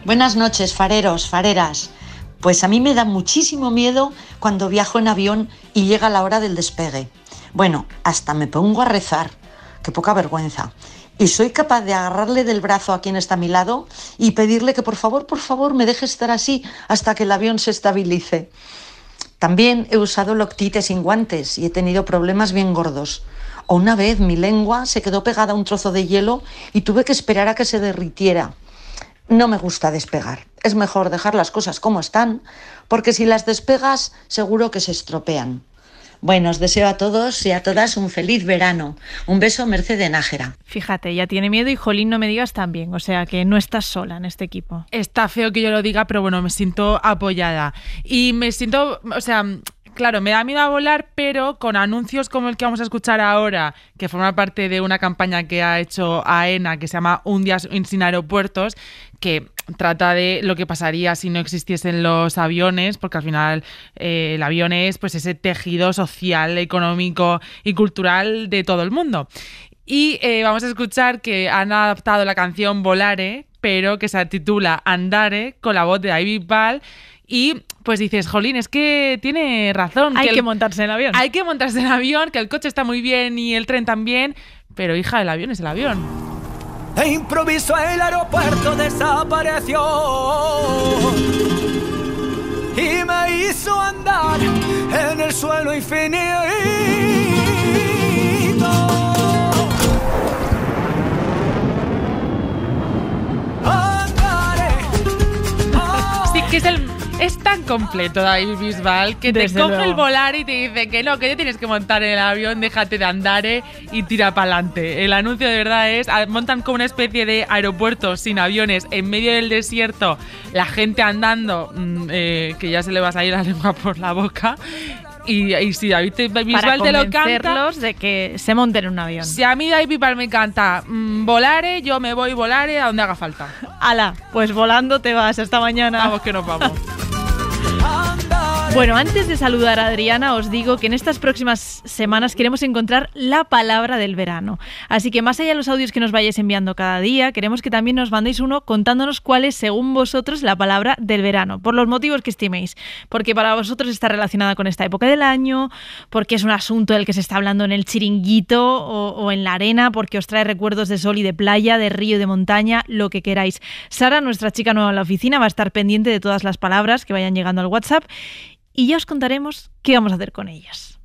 Buenas noches, fareros, fareras. Pues a mí me da muchísimo miedo cuando viajo en avión y llega la hora del despegue. Bueno, hasta me pongo a rezar. Qué poca vergüenza. Y soy capaz de agarrarle del brazo a quien está a mi lado y pedirle que por favor, me deje estar así hasta que el avión se estabilice. También he usado Loctite sin guantes y he tenido problemas bien gordos. O una vez mi lengua se quedó pegada a un trozo de hielo y tuve que esperar a que se derritiera. No me gusta despegar. Es mejor dejar las cosas como están, porque si las despegas seguro que se estropean. Bueno, os deseo a todos y a todas un feliz verano. Un beso, Mercedes Nájera. Fíjate, ya tiene miedo y jolín, no me digas también. O sea, que no estás sola en este equipo. Está feo que yo lo diga, pero bueno, me siento apoyada. Y me siento, o sea... Claro, me da miedo a volar, pero con anuncios como el que vamos a escuchar ahora, que forma parte de una campaña que ha hecho AENA, que se llama Un día sin aeropuertos, que trata de lo que pasaría si no existiesen los aviones, porque al final el avión es pues ese tejido social, económico y cultural de todo el mundo. Y vamos a escuchar que han adaptado la canción Volare, pero que se titula Andare, con la voz de David Bowie. Y pues dices, jolín, es que tiene razón. Hay que montarse en el avión. Hay que montarse en el avión, que el coche está muy bien y el tren también. Pero hija, el avión es el avión. De improviso el aeropuerto desapareció y me hizo andar en el suelo infinito. Andaré. Sí, que es tan completo, David Bisbal, que te coge el volar y te dice que no, que te tienes que montar en el avión, déjate de andar y tira para adelante. El anuncio de verdad es, montan como una especie de aeropuerto sin aviones en medio del desierto, la gente andando, que ya se le va a salir la lengua por la boca. Y si David Bisbal te lo canta... Para convencerlos de que se monten en un avión. Si a mí David Bisbal me canta volare, yo me voy volare a donde haga falta. Ala, pues volando te vas. Hasta mañana. Vamos que nos vamos. Bueno, antes de saludar a Adriana, os digo que en estas próximas semanas queremos encontrar la palabra del verano. Así que más allá de los audios que nos vayáis enviando cada día, queremos que también nos mandéis uno contándonos cuál es, según vosotros, la palabra del verano, por los motivos que estiméis. Porque para vosotros está relacionada con esta época del año, porque es un asunto del que se está hablando en el chiringuito o en la arena, porque os trae recuerdos de sol y de playa, de río y de montaña, lo que queráis. Sara, nuestra chica nueva en la oficina, va a estar pendiente de todas las palabras que vayan llegando al WhatsApp. Y ya os contaremos qué vamos a hacer con ellas.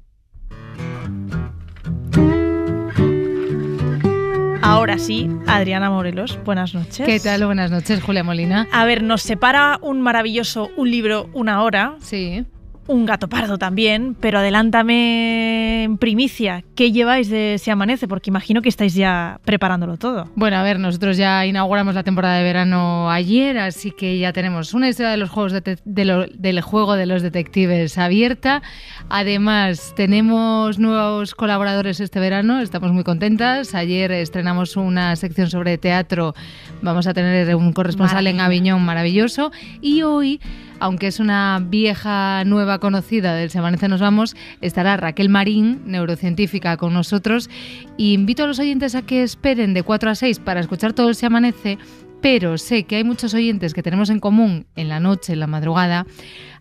Ahora sí, Adriana Morelos, buenas noches. ¿Qué tal? Buenas noches, Julia Molina. A ver, nos separa un maravilloso un libro, una hora. Sí. Un gato pardo también, pero adelántame en primicia, ¿qué lleváis de Si Amanece? Porque imagino que estáis ya preparándolo todo. Bueno, a ver, nosotros ya inauguramos la temporada de verano ayer, así que ya tenemos una historia de los juegos del juego de los detectives abierta. Además, tenemos nuevos colaboradores este verano, estamos muy contentas. Ayer estrenamos una sección sobre teatro, vamos a tener un corresponsal en Aviñón maravilloso. Y hoy, aunque es una vieja nueva conocida del Si Amanece Nos Vamos, estará Raquel Marín, neurocientífica, con nosotros. Y invito a los oyentes a que esperen de 4 a 6 para escuchar todo el Si Amanece, pero sé que hay muchos oyentes que tenemos en común en la noche, en la madrugada,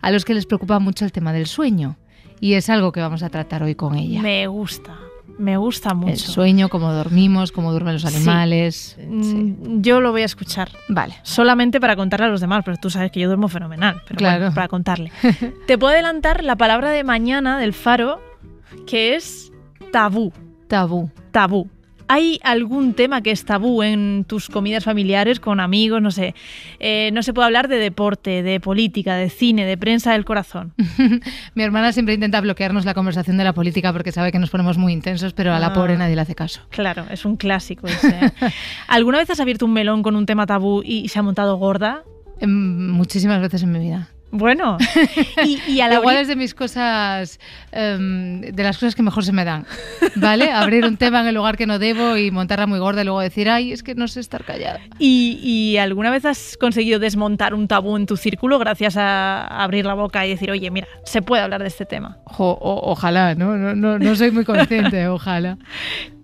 a los que les preocupa mucho el tema del sueño. Y es algo que vamos a tratar hoy con ella. Me gusta mucho. El sueño, cómo dormimos, cómo duermen los animales. Sí. Sí. Yo lo voy a escuchar. Vale. Solamente para contarle a los demás, pero tú sabes que yo duermo fenomenal. Pero claro. Bueno, para contarle. Te puedo adelantar la palabra de mañana del Faro, que es tabú. Tabú. Tabú. ¿Hay algún tema que es tabú en tus comidas familiares, con amigos? No sé. No se puede hablar de deporte, de política, de cine, de prensa del corazón. Mi hermana siempre intenta bloquearnos la conversación de la política porque sabe que nos ponemos muy intensos, pero a la pobre nadie le hace caso. Claro, es un clásico ese. ¿Alguna vez has abierto un melón con un tema tabú y se ha montado gorda? Muchísimas veces en mi vida. Bueno, y a la igual es de mis cosas, de las cosas que mejor se me dan, ¿vale? Abrir un tema en el lugar que no debo y montarla muy gorda y luego decir, ay, es que no sé estar callada. ¿Y alguna vez has conseguido desmontar un tabú en tu círculo gracias a abrir la boca y decir, oye, mira, se puede hablar de este tema? Ojalá, ¿no? No soy muy consciente, ojalá.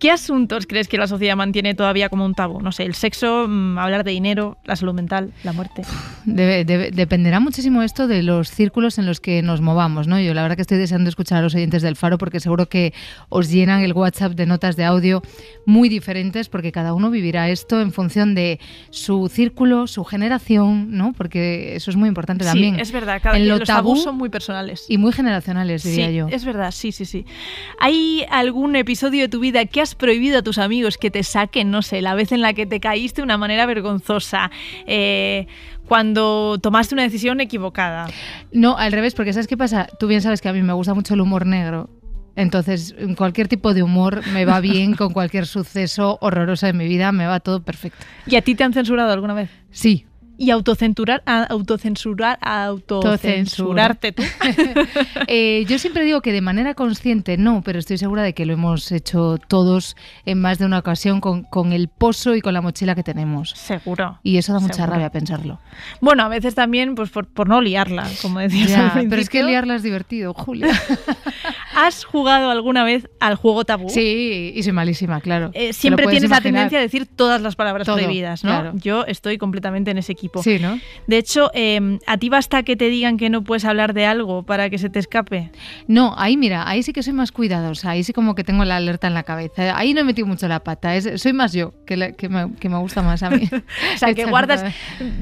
¿Qué asuntos crees que la sociedad mantiene todavía como un tabú? No sé, el sexo, hablar de dinero, la salud mental, la muerte. Dependerá muchísimo esto de los círculos en los que nos movamos, ¿no? Yo la verdad que estoy deseando escuchar a los oyentes del Faro porque seguro que os llenan el WhatsApp de notas de audio muy diferentes porque cada uno vivirá esto en función de su círculo, su generación, ¿no? Porque eso es muy importante también. Sí, es verdad. Los tabús son muy personales. Y muy generacionales, diría yo. Sí, es verdad. Sí. ¿Hay algún episodio de tu vida que has prohibido a tus amigos que te saquen? No sé, la vez en la que te caíste de una manera vergonzosa, cuando tomaste una decisión equivocada. No, al revés, porque ¿sabes qué pasa? Tú bien sabes que a mí me gusta mucho el humor negro. Entonces, cualquier tipo de humor me va bien, con cualquier suceso horroroso de mi vida me va todo perfecto. ¿Y a ti te han censurado alguna vez? Sí. ¿Y autocensurarte tú? Yo siempre digo que de manera consciente no, pero estoy segura de que lo hemos hecho todos en más de una ocasión con el pozo y con la mochila que tenemos. Seguro. Y eso da mucha rabia pensarlo. Bueno, a veces también pues por no liarla, como decías al principio. Pero es que liarla es divertido, Julia. ¿Has jugado alguna vez al juego tabú? Sí, y soy malísima, claro. Siempre tienes la tendencia a decir todas las palabras prohibidas, ¿no? Claro. Yo estoy completamente en ese equipo. Sí, ¿no? De hecho, ¿a ti basta que te digan que no puedes hablar de algo para que se te escape? No, ahí sí que soy más cuidadosa, ahí sí como que tengo la alerta en la cabeza, ahí no he metido mucho la pata, soy más yo, que me gusta más a mí. O sea, que guardas...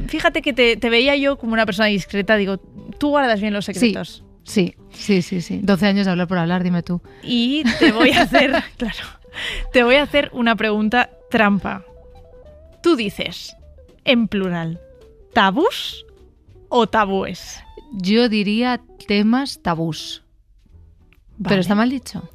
Fíjate que te veía yo como una persona discreta, digo, tú guardas bien los secretos. Sí. 12 años de hablar por hablar, dime tú. Y te voy a hacer una pregunta trampa. Tú dices, en plural, ¿tabús o tabúes? yo diría temas tabús. Vale. ¿Pero está mal dicho?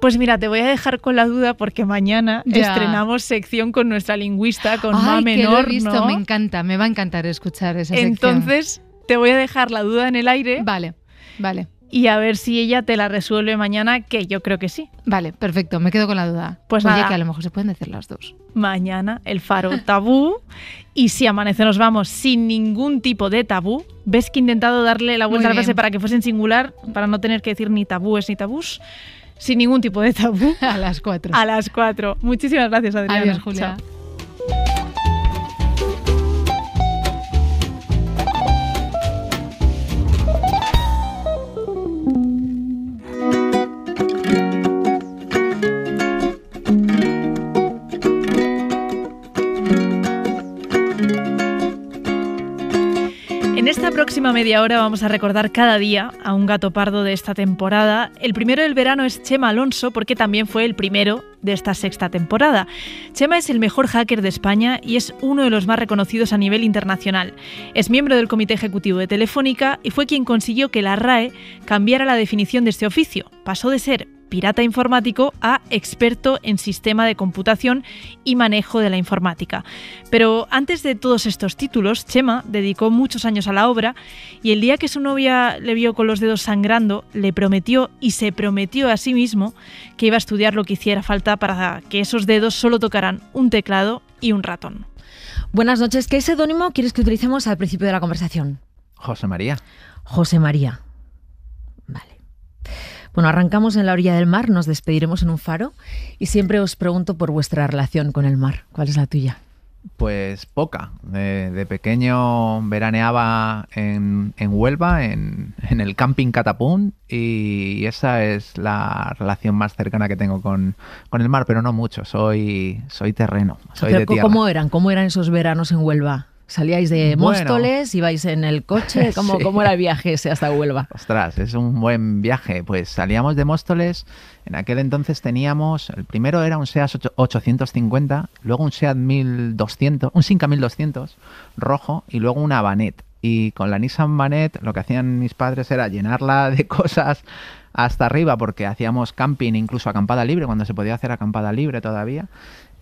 Pues mira, te voy a dejar con la duda porque mañana estrenamos sección con nuestra lingüista, con Mamen Horno. Lo he visto, me encanta, me va a encantar escuchar esa sección. Entonces, te voy a dejar la duda en el aire. Vale, vale. Y a ver si ella te la resuelve mañana, que yo creo que sí. Vale, perfecto, me quedo con la duda. Pues oye, nada, que a lo mejor se pueden decir las dos. Mañana, El Faro, tabú. Y si amanece nos vamos sin ningún tipo de tabú. ¿Ves que he intentado darle la vuelta a la frase para que fuese en singular, para no tener que decir ni tabúes ni tabús? Sin ningún tipo de tabú. A las 4. A las 4. Muchísimas gracias, Adriana. Adiós, Julia. Chao. En esta próxima media hora vamos a recordar cada día a un gato pardo de esta temporada. El primero del verano es Chema Alonso, porque también fue el primero de esta sexta temporada. Chema es el mejor hacker de España y es uno de los más reconocidos a nivel internacional. Es miembro del Comité Ejecutivo de Telefónica y fue quien consiguió que la RAE cambiara la definición de este oficio. Pasó de ser pirata informático a experto en sistema de computación y manejo de la informática. Pero antes de todos estos títulos, Chema dedicó muchos años a la obra y el día que su novia le vio con los dedos sangrando, le prometió y se prometió a sí mismo que iba a estudiar lo que hiciera falta para que esos dedos solo tocaran un teclado y un ratón. Buenas noches. ¿Qué seudónimo quieres que utilicemos al principio de la conversación? José María. José María. Vale. Bueno, arrancamos en la orilla del mar, nos despediremos en un faro y siempre os pregunto por vuestra relación con el mar. ¿Cuál es la tuya? Pues poca. De pequeño veraneaba en Huelva, en el camping Catapún, y esa es la relación más cercana que tengo con el mar, pero no mucho. Soy terreno, soy de tierra. ¿Cómo eran esos veranos en Huelva? ¿Salíais de Móstoles? ¿Ibais en el coche? ¿Cómo era el viaje ese hasta Huelva? Ostras, es un buen viaje. Pues salíamos de Móstoles. En aquel entonces teníamos... El primero era un SEAT 850, luego un SEAT 1200, un Simca 1200 rojo y luego una Vanette. Y con la Nissan Vanette lo que hacían mis padres era llenarla de cosas hasta arriba, porque hacíamos camping, incluso acampada libre, cuando se podía hacer acampada libre todavía.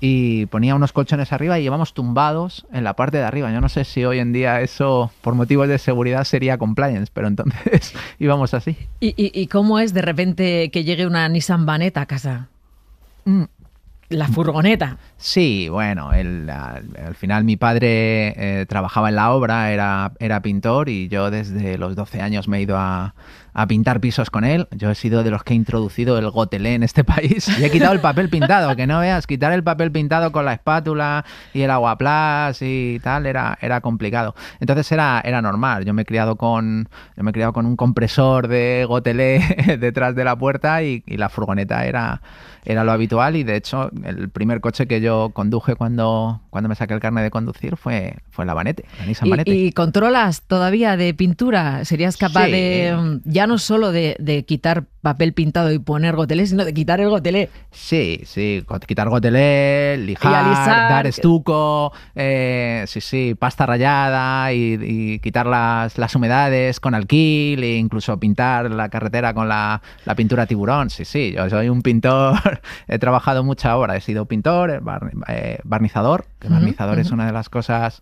Y ponía unos colchones arriba y llevamos tumbados en la parte de arriba. Yo no sé si hoy en día eso, por motivos de seguridad, sería compliance, pero entonces íbamos así. ¿Y cómo es de repente que llegue una Nissan Vanette a casa? La furgoneta. Sí, bueno, al final mi padre trabajaba en la obra, era pintor, y yo desde los 12 años me he ido a pintar pisos con él. Yo he sido de los que he introducido el gotelé en este país y he quitado el papel pintado, que no veas, quitar el papel pintado con la espátula y el aguaplás y tal era complicado. Entonces era normal. Yo me he criado con un compresor de gotelé detrás de la puerta y la furgoneta era lo habitual, y de hecho el primer coche que yo conduje cuando me saqué el carnet de conducir fue la Vanette, la Nissan Vanette. ¿Y controlas todavía de pintura? ¿Serías capaz de, ya no solo de quitar papel pintado y poner gotelé, sino de quitar el gotelé? Sí, quitar gotelé, lijar, dar estuco, pasta rallada y quitar las humedades con alquil e incluso pintar la carretera con la pintura tiburón. Sí, yo soy un pintor, he trabajado mucha obra, he sido pintor, barnizador, que barnizador es una de las cosas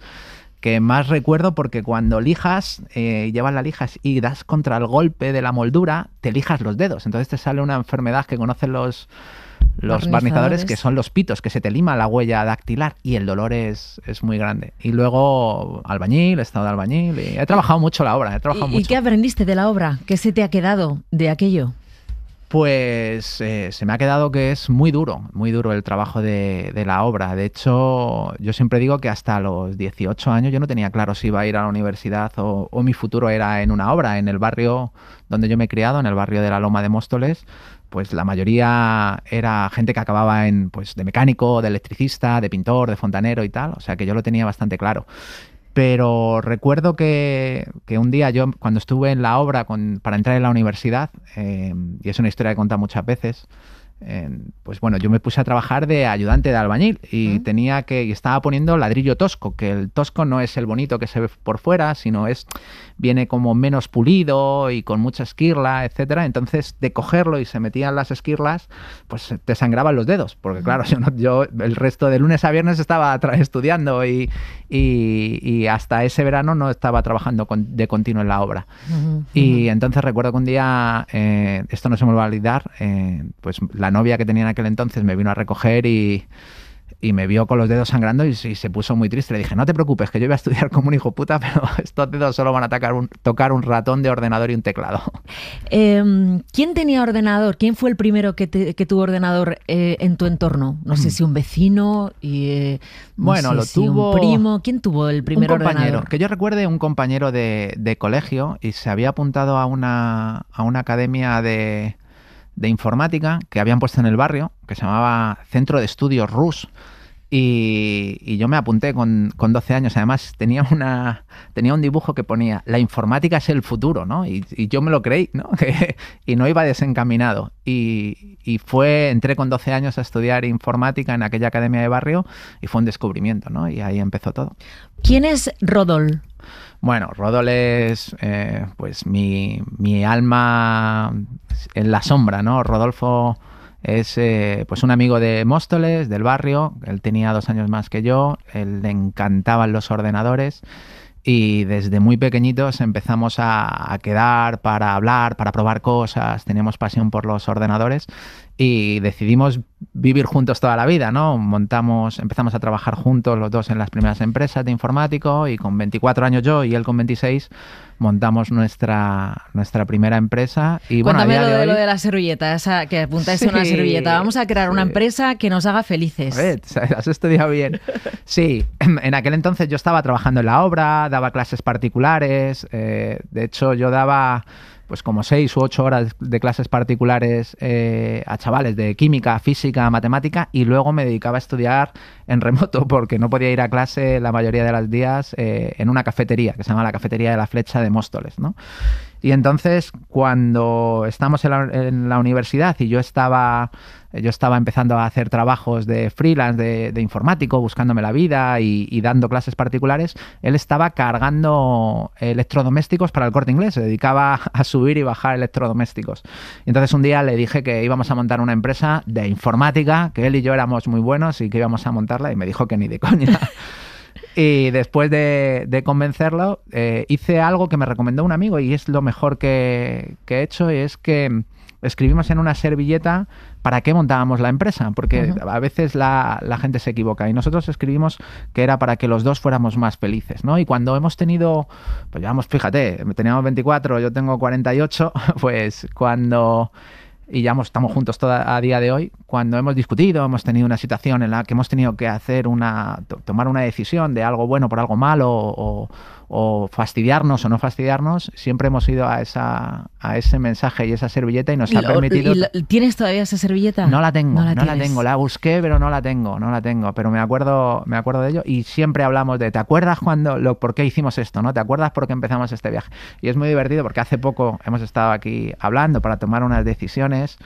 que más recuerdo, porque cuando lijas, llevas la lijas y das contra el golpe de la moldura, te lijas los dedos. Entonces te sale una enfermedad que conocen los barnizadores, que son los pitos, que se te lima la huella dactilar y el dolor es muy grande. Y luego albañil, he estado de albañil, y he trabajado mucho la obra. ¿Y qué aprendiste de la obra? ¿Qué se te ha quedado de aquello? Pues se me ha quedado que es muy duro el trabajo de la obra. De hecho, yo siempre digo que hasta los 18 años yo no tenía claro si iba a ir a la universidad o mi futuro era en una obra. En el barrio donde yo me he criado, en el barrio de la Loma de Móstoles, pues la mayoría era gente que acababa de mecánico, de electricista, de pintor, de fontanero y tal. O sea que yo lo tenía bastante claro. Pero recuerdo que un día yo, cuando estuve en la obra para entrar en la universidad, y es una historia que he contado muchas veces, pues bueno, yo me puse a trabajar de ayudante de albañil y tenía que, estaba poniendo ladrillo tosco, que el tosco no es el bonito que se ve por fuera, sino es, viene como menos pulido y con mucha esquirla, etcétera. Entonces, de cogerlo y se metían las esquirlas, pues te sangraban los dedos, porque claro, yo el resto de lunes a viernes estaba estudiando y hasta ese verano no estaba trabajando de continuo en la obra. Y entonces recuerdo que un día, esto no se me va a olvidar, pues la novia que tenía en aquel entonces me vino a recoger y me vio con los dedos sangrando y se puso muy triste. Le dije, no te preocupes, que yo iba a estudiar como un hijo puta, pero estos dedos solo van a tocar un ratón de ordenador y un teclado. ¿Quién tenía ordenador? ¿Quién fue el primero que tuvo ordenador en tu entorno? No sé si un vecino, bueno, lo tuvo un primo. ¿Quién tuvo el primer ordenador? Que yo recuerde, un compañero de colegio, y se había apuntado a una academia de informática que habían puesto en el barrio, que se llamaba Centro de Estudios Rus, y yo me apunté con 12 años. Además, tenía un dibujo que ponía, la informática es el futuro, ¿no? Y yo me lo creí, ¿no? Y no iba desencaminado. Entré con 12 años a estudiar informática en aquella academia de barrio y fue un descubrimiento, ¿no? Y ahí empezó todo. ¿Quién es Rodol? Bueno, Rodol es pues mi alma en la sombra, ¿no? Rodolfo es pues un amigo de Móstoles, del barrio. Él tenía 2 años más que yo, él le encantaban los ordenadores y desde muy pequeñitos empezamos a quedar para hablar, para probar cosas. Teníamos pasión por los ordenadores y decidimos vivir juntos toda la vida, ¿no? Empezamos a trabajar juntos los dos en las primeras empresas de informático, y con 24 años yo y él con 26 montamos nuestra primera empresa. Y bueno, cuéntame lo de la servilleta, esa que apuntáis a una servilleta. Vamos a crear una empresa que nos haga felices. A ver, has estudiado bien. Sí, en aquel entonces yo estaba trabajando en la obra, daba clases particulares, de hecho yo daba pues como 6 u 8 horas de clases particulares a chavales de química, física, matemática, y luego me dedicaba a estudiar en remoto porque no podía ir a clase la mayoría de los días en una cafetería que se llama la Cafetería de la Flecha de Móstoles, ¿no? Y entonces, cuando estamos en la universidad y yo estaba empezando a hacer trabajos de freelance, de informático, buscándome la vida y dando clases particulares, él estaba cargando electrodomésticos para el Corte Inglés, se dedicaba a subir y bajar electrodomésticos. Y entonces un día le dije que íbamos a montar una empresa de informática, que él y yo éramos muy buenos y que íbamos a montarla, y me dijo que ni de coña. Y después de convencerlo, hice algo que me recomendó un amigo y es lo mejor que he hecho, y es que escribimos en una servilleta para qué montábamos la empresa, porque a veces la gente se equivoca, y nosotros escribimos que era para que los dos fuéramos más felices, ¿no? Y cuando hemos tenido, pues llevamos, fíjate, teníamos 24, yo tengo 48, pues cuando... y ya estamos juntos a día de hoy, cuando hemos discutido, hemos tenido una situación en la que hemos tenido que hacer tomar una decisión de algo bueno por algo malo, o fastidiarnos o no fastidiarnos, siempre hemos ido a ese mensaje y esa servilleta, y nos ha permitido... ¿Tienes todavía esa servilleta? No la tengo, la busqué, pero no la tengo, pero me acuerdo de ello, y siempre hablamos de, ¿te acuerdas por qué hicimos esto, ¿no? ¿Te acuerdas por qué empezamos este viaje? Y es muy divertido porque hace poco hemos estado aquí hablando para tomar unas decisiones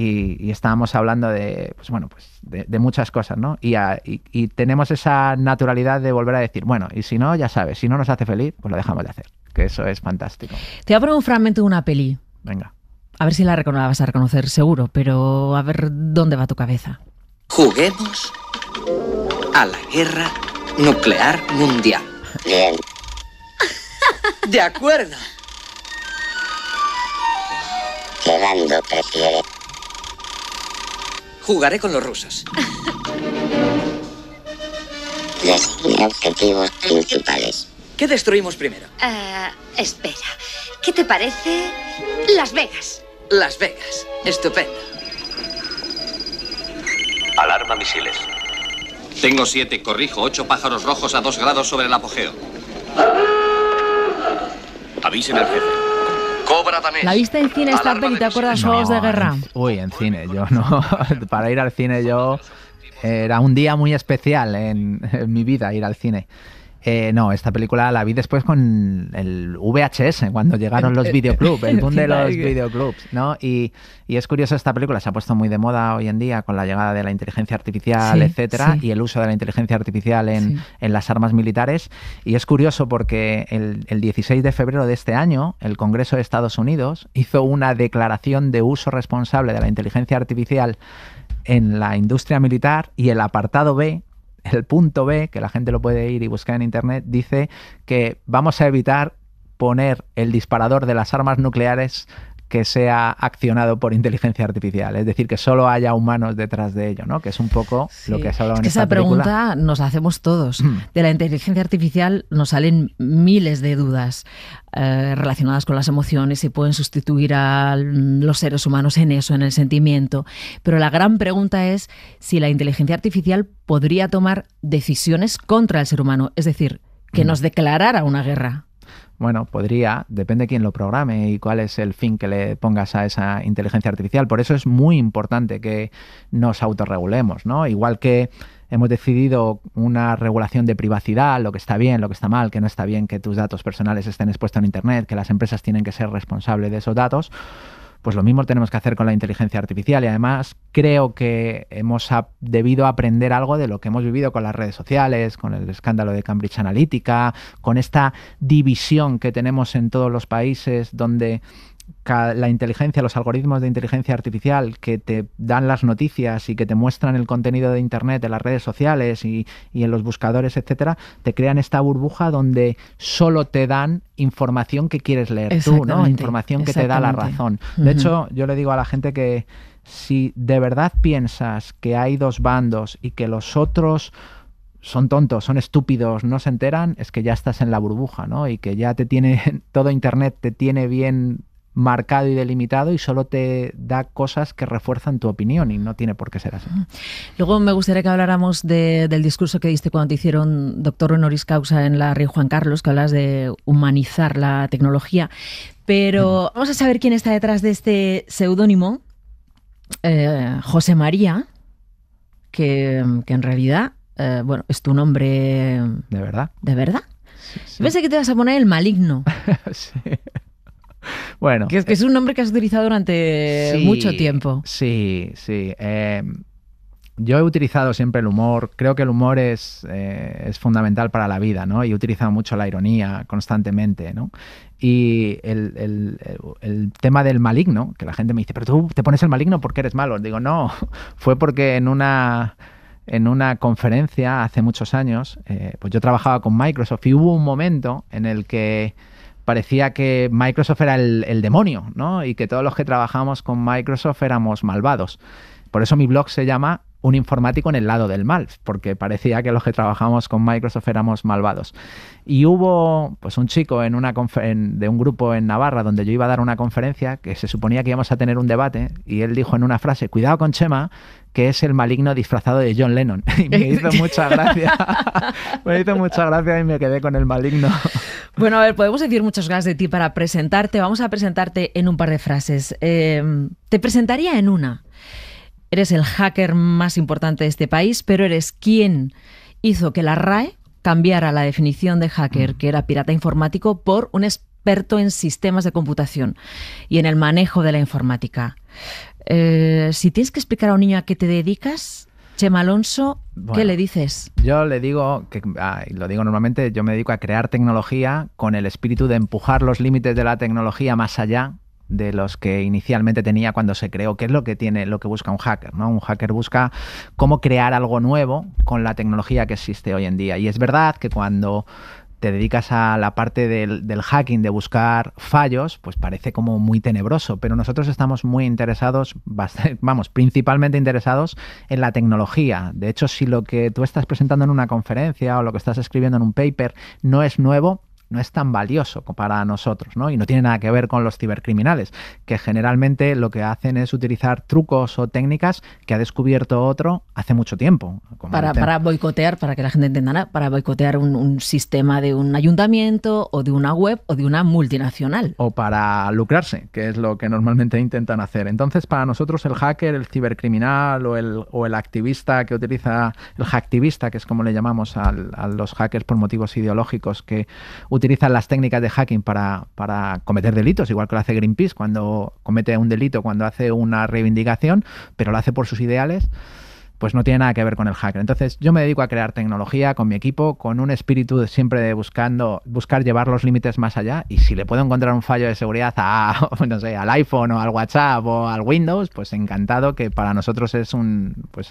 y estábamos hablando de, pues bueno, pues de muchas cosas, ¿no? Y tenemos esa naturalidad de volver a decir, bueno, y si no, ya sabes, si no nos hace feliz, pues lo dejamos de hacer, que eso es fantástico. Te voy a poner un fragmento de una peli. Venga. A ver si la vas a reconocer seguro, pero a ver dónde va tu cabeza. Juguemos a la guerra nuclear mundial. Bien. De acuerdo. ¿Qué bando prefiere? Jugaré con los rusos. Designa objetivos principales. ¿Qué destruimos primero? Espera. ¿Qué te parece Las Vegas? Las Vegas. Estupendo. Alarma misiles. Tengo 7, corrijo, 8 pájaros rojos a 2 grados sobre el apogeo. Avisen al jefe. ¿La viste en cine esta peli? ¿Te acuerdas? Juegos de Guerra. Uy, en cine, yo no. Para ir al cine yo... Era un día muy especial en mi vida ir al cine. No, esta película la vi después con el VHS, cuando llegaron los videoclubs, el boom de los videoclubs, ¿no? Y es curioso, esta película se ha puesto muy de moda hoy en día con la llegada de la inteligencia artificial, sí, etcétera, sí, y el uso de la inteligencia artificial en las armas militares. Y es curioso porque el 16 de febrero de este año, el Congreso de Estados Unidos hizo una declaración de uso responsable de la inteligencia artificial en la industria militar, y el apartado B, el punto B, que la gente lo puede ir y buscar en internet, dice que vamos a evitar poner el disparador de las armas nucleares que sea accionado por inteligencia artificial, es decir, que solo haya humanos detrás de ello, ¿no? Que es un poco lo que has hablado en esta película. Esa pregunta nos la hacemos todos. De la inteligencia artificial nos salen miles de dudas relacionadas con las emociones, si pueden sustituir a los seres humanos en eso, en el sentimiento. Pero la gran pregunta es si la inteligencia artificial podría tomar decisiones contra el ser humano, es decir, que nos declarara una guerra. Bueno, podría, depende de quién lo programe y cuál es el fin que le pongas a esa inteligencia artificial. Por eso es muy importante que nos autorregulemos, ¿no? Igual que hemos decidido una regulación de privacidad, lo que está bien, lo que está mal, que no está bien que tus datos personales estén expuestos en internet, que las empresas tienen que ser responsables de esos datos, pues lo mismo tenemos que hacer con la inteligencia artificial. Y además creo que hemos debido aprender algo de lo que hemos vivido con las redes sociales, con el escándalo de Cambridge Analytica, con esta división que tenemos en todos los países donde la inteligencia, los algoritmos de inteligencia artificial que te dan las noticias y que te muestran el contenido de internet, de las redes sociales y en los buscadores, etcétera, te crean esta burbuja donde solo te dan información que quieres leer tú, ¿no? Información que te da la razón. De hecho, yo le digo a la gente que si de verdad piensas que hay dos bandos y que los otros son tontos, son estúpidos, no se enteran, es que ya estás en la burbuja, ¿no? Y que ya te tiene todo internet, te tiene bien marcado y delimitado, y solo te da cosas que refuerzan tu opinión, y no tiene por qué ser así. Luego me gustaría que habláramos del discurso que diste cuando te hicieron doctor honoris causa en la Rey Juan Carlos, que hablas de humanizar la tecnología, pero vamos a saber quién está detrás de este seudónimo, José María, que en realidad bueno, es tu nombre de verdad. ¿De verdad? Sí, sí. Pensé que te ibas a poner el maligno. Sí. Bueno, que es un nombre que has utilizado durante mucho tiempo. Sí, sí. Yo he utilizado siempre el humor. Creo que el humor es fundamental para la vida, ¿no? Y he utilizado mucho la ironía constantemente, ¿no? Y el tema del maligno, que la gente me dice, pero tú te pones el maligno porque eres malo. Digo, no, fue porque en una conferencia hace muchos años, pues yo trabajaba con Microsoft y hubo un momento en el que parecía que Microsoft era el demonio, ¿no? Y que todos los que trabajábamos con Microsoft éramos malvados. Por eso mi blog se llama Un informático en el lado del mal, porque parecía que los que trabajábamos con Microsoft éramos malvados. Y hubo pues un chico de un grupo en Navarra donde yo iba a dar una conferencia, que se suponía que íbamos a tener un debate, y él dijo en una frase, cuidado con Chema, que es el maligno disfrazado de John Lennon. Y me hizo mucha gracia. Me hizo mucha gracia y me quedé con el maligno. Bueno, a ver, podemos decir muchas cosas de ti para presentarte. Vamos a presentarte en un par de frases. Te presentaría en una. Eres el hacker más importante de este país, pero eres quien hizo que la RAE cambiara la definición de hacker, que era pirata informático, por un experto en sistemas de computación y en el manejo de la informática. Si tienes que explicar a un niño a qué te dedicas, Chema Alonso, bueno, ¿qué le dices? Yo le digo, lo digo normalmente, yo me dedico a crear tecnología con el espíritu de empujar los límites de la tecnología más allá de los que inicialmente tenía cuando se creó, que es lo que busca un hacker, ¿no? Un hacker busca cómo crear algo nuevo con la tecnología que existe hoy en día. Y es verdad que cuando te dedicas a la parte del hacking, de buscar fallos, pues parece como muy tenebroso, pero nosotros estamos muy interesados, principalmente interesados en la tecnología. De hecho, si lo que tú estás presentando en una conferencia o lo que estás escribiendo en un paper no es nuevo, no es tan valioso para nosotros, ¿no? Y no tiene nada que ver con los cibercriminales, que generalmente lo que hacen es utilizar trucos o técnicas que ha descubierto otro hace mucho tiempo. Como para boicotear, para que la gente entienda, para boicotear un sistema de un ayuntamiento o de una web o de una multinacional. O para lucrarse, que es lo que normalmente intentan hacer. Entonces, para nosotros el hacker, el cibercriminal o el activista que utiliza, el hacktivista, que es como le llamamos a los hackers por motivos ideológicos, que utilizan las técnicas de hacking para cometer delitos, igual que lo hace Greenpeace cuando comete un delito, cuando hace una reivindicación, pero lo hace por sus ideales, pues no tiene nada que ver con el hacker. Entonces yo me dedico a crear tecnología con mi equipo, con un espíritu de siempre de buscar llevar los límites más allá, y si le puedo encontrar un fallo de seguridad al iPhone o al WhatsApp o al Windows, pues encantado, que para nosotros es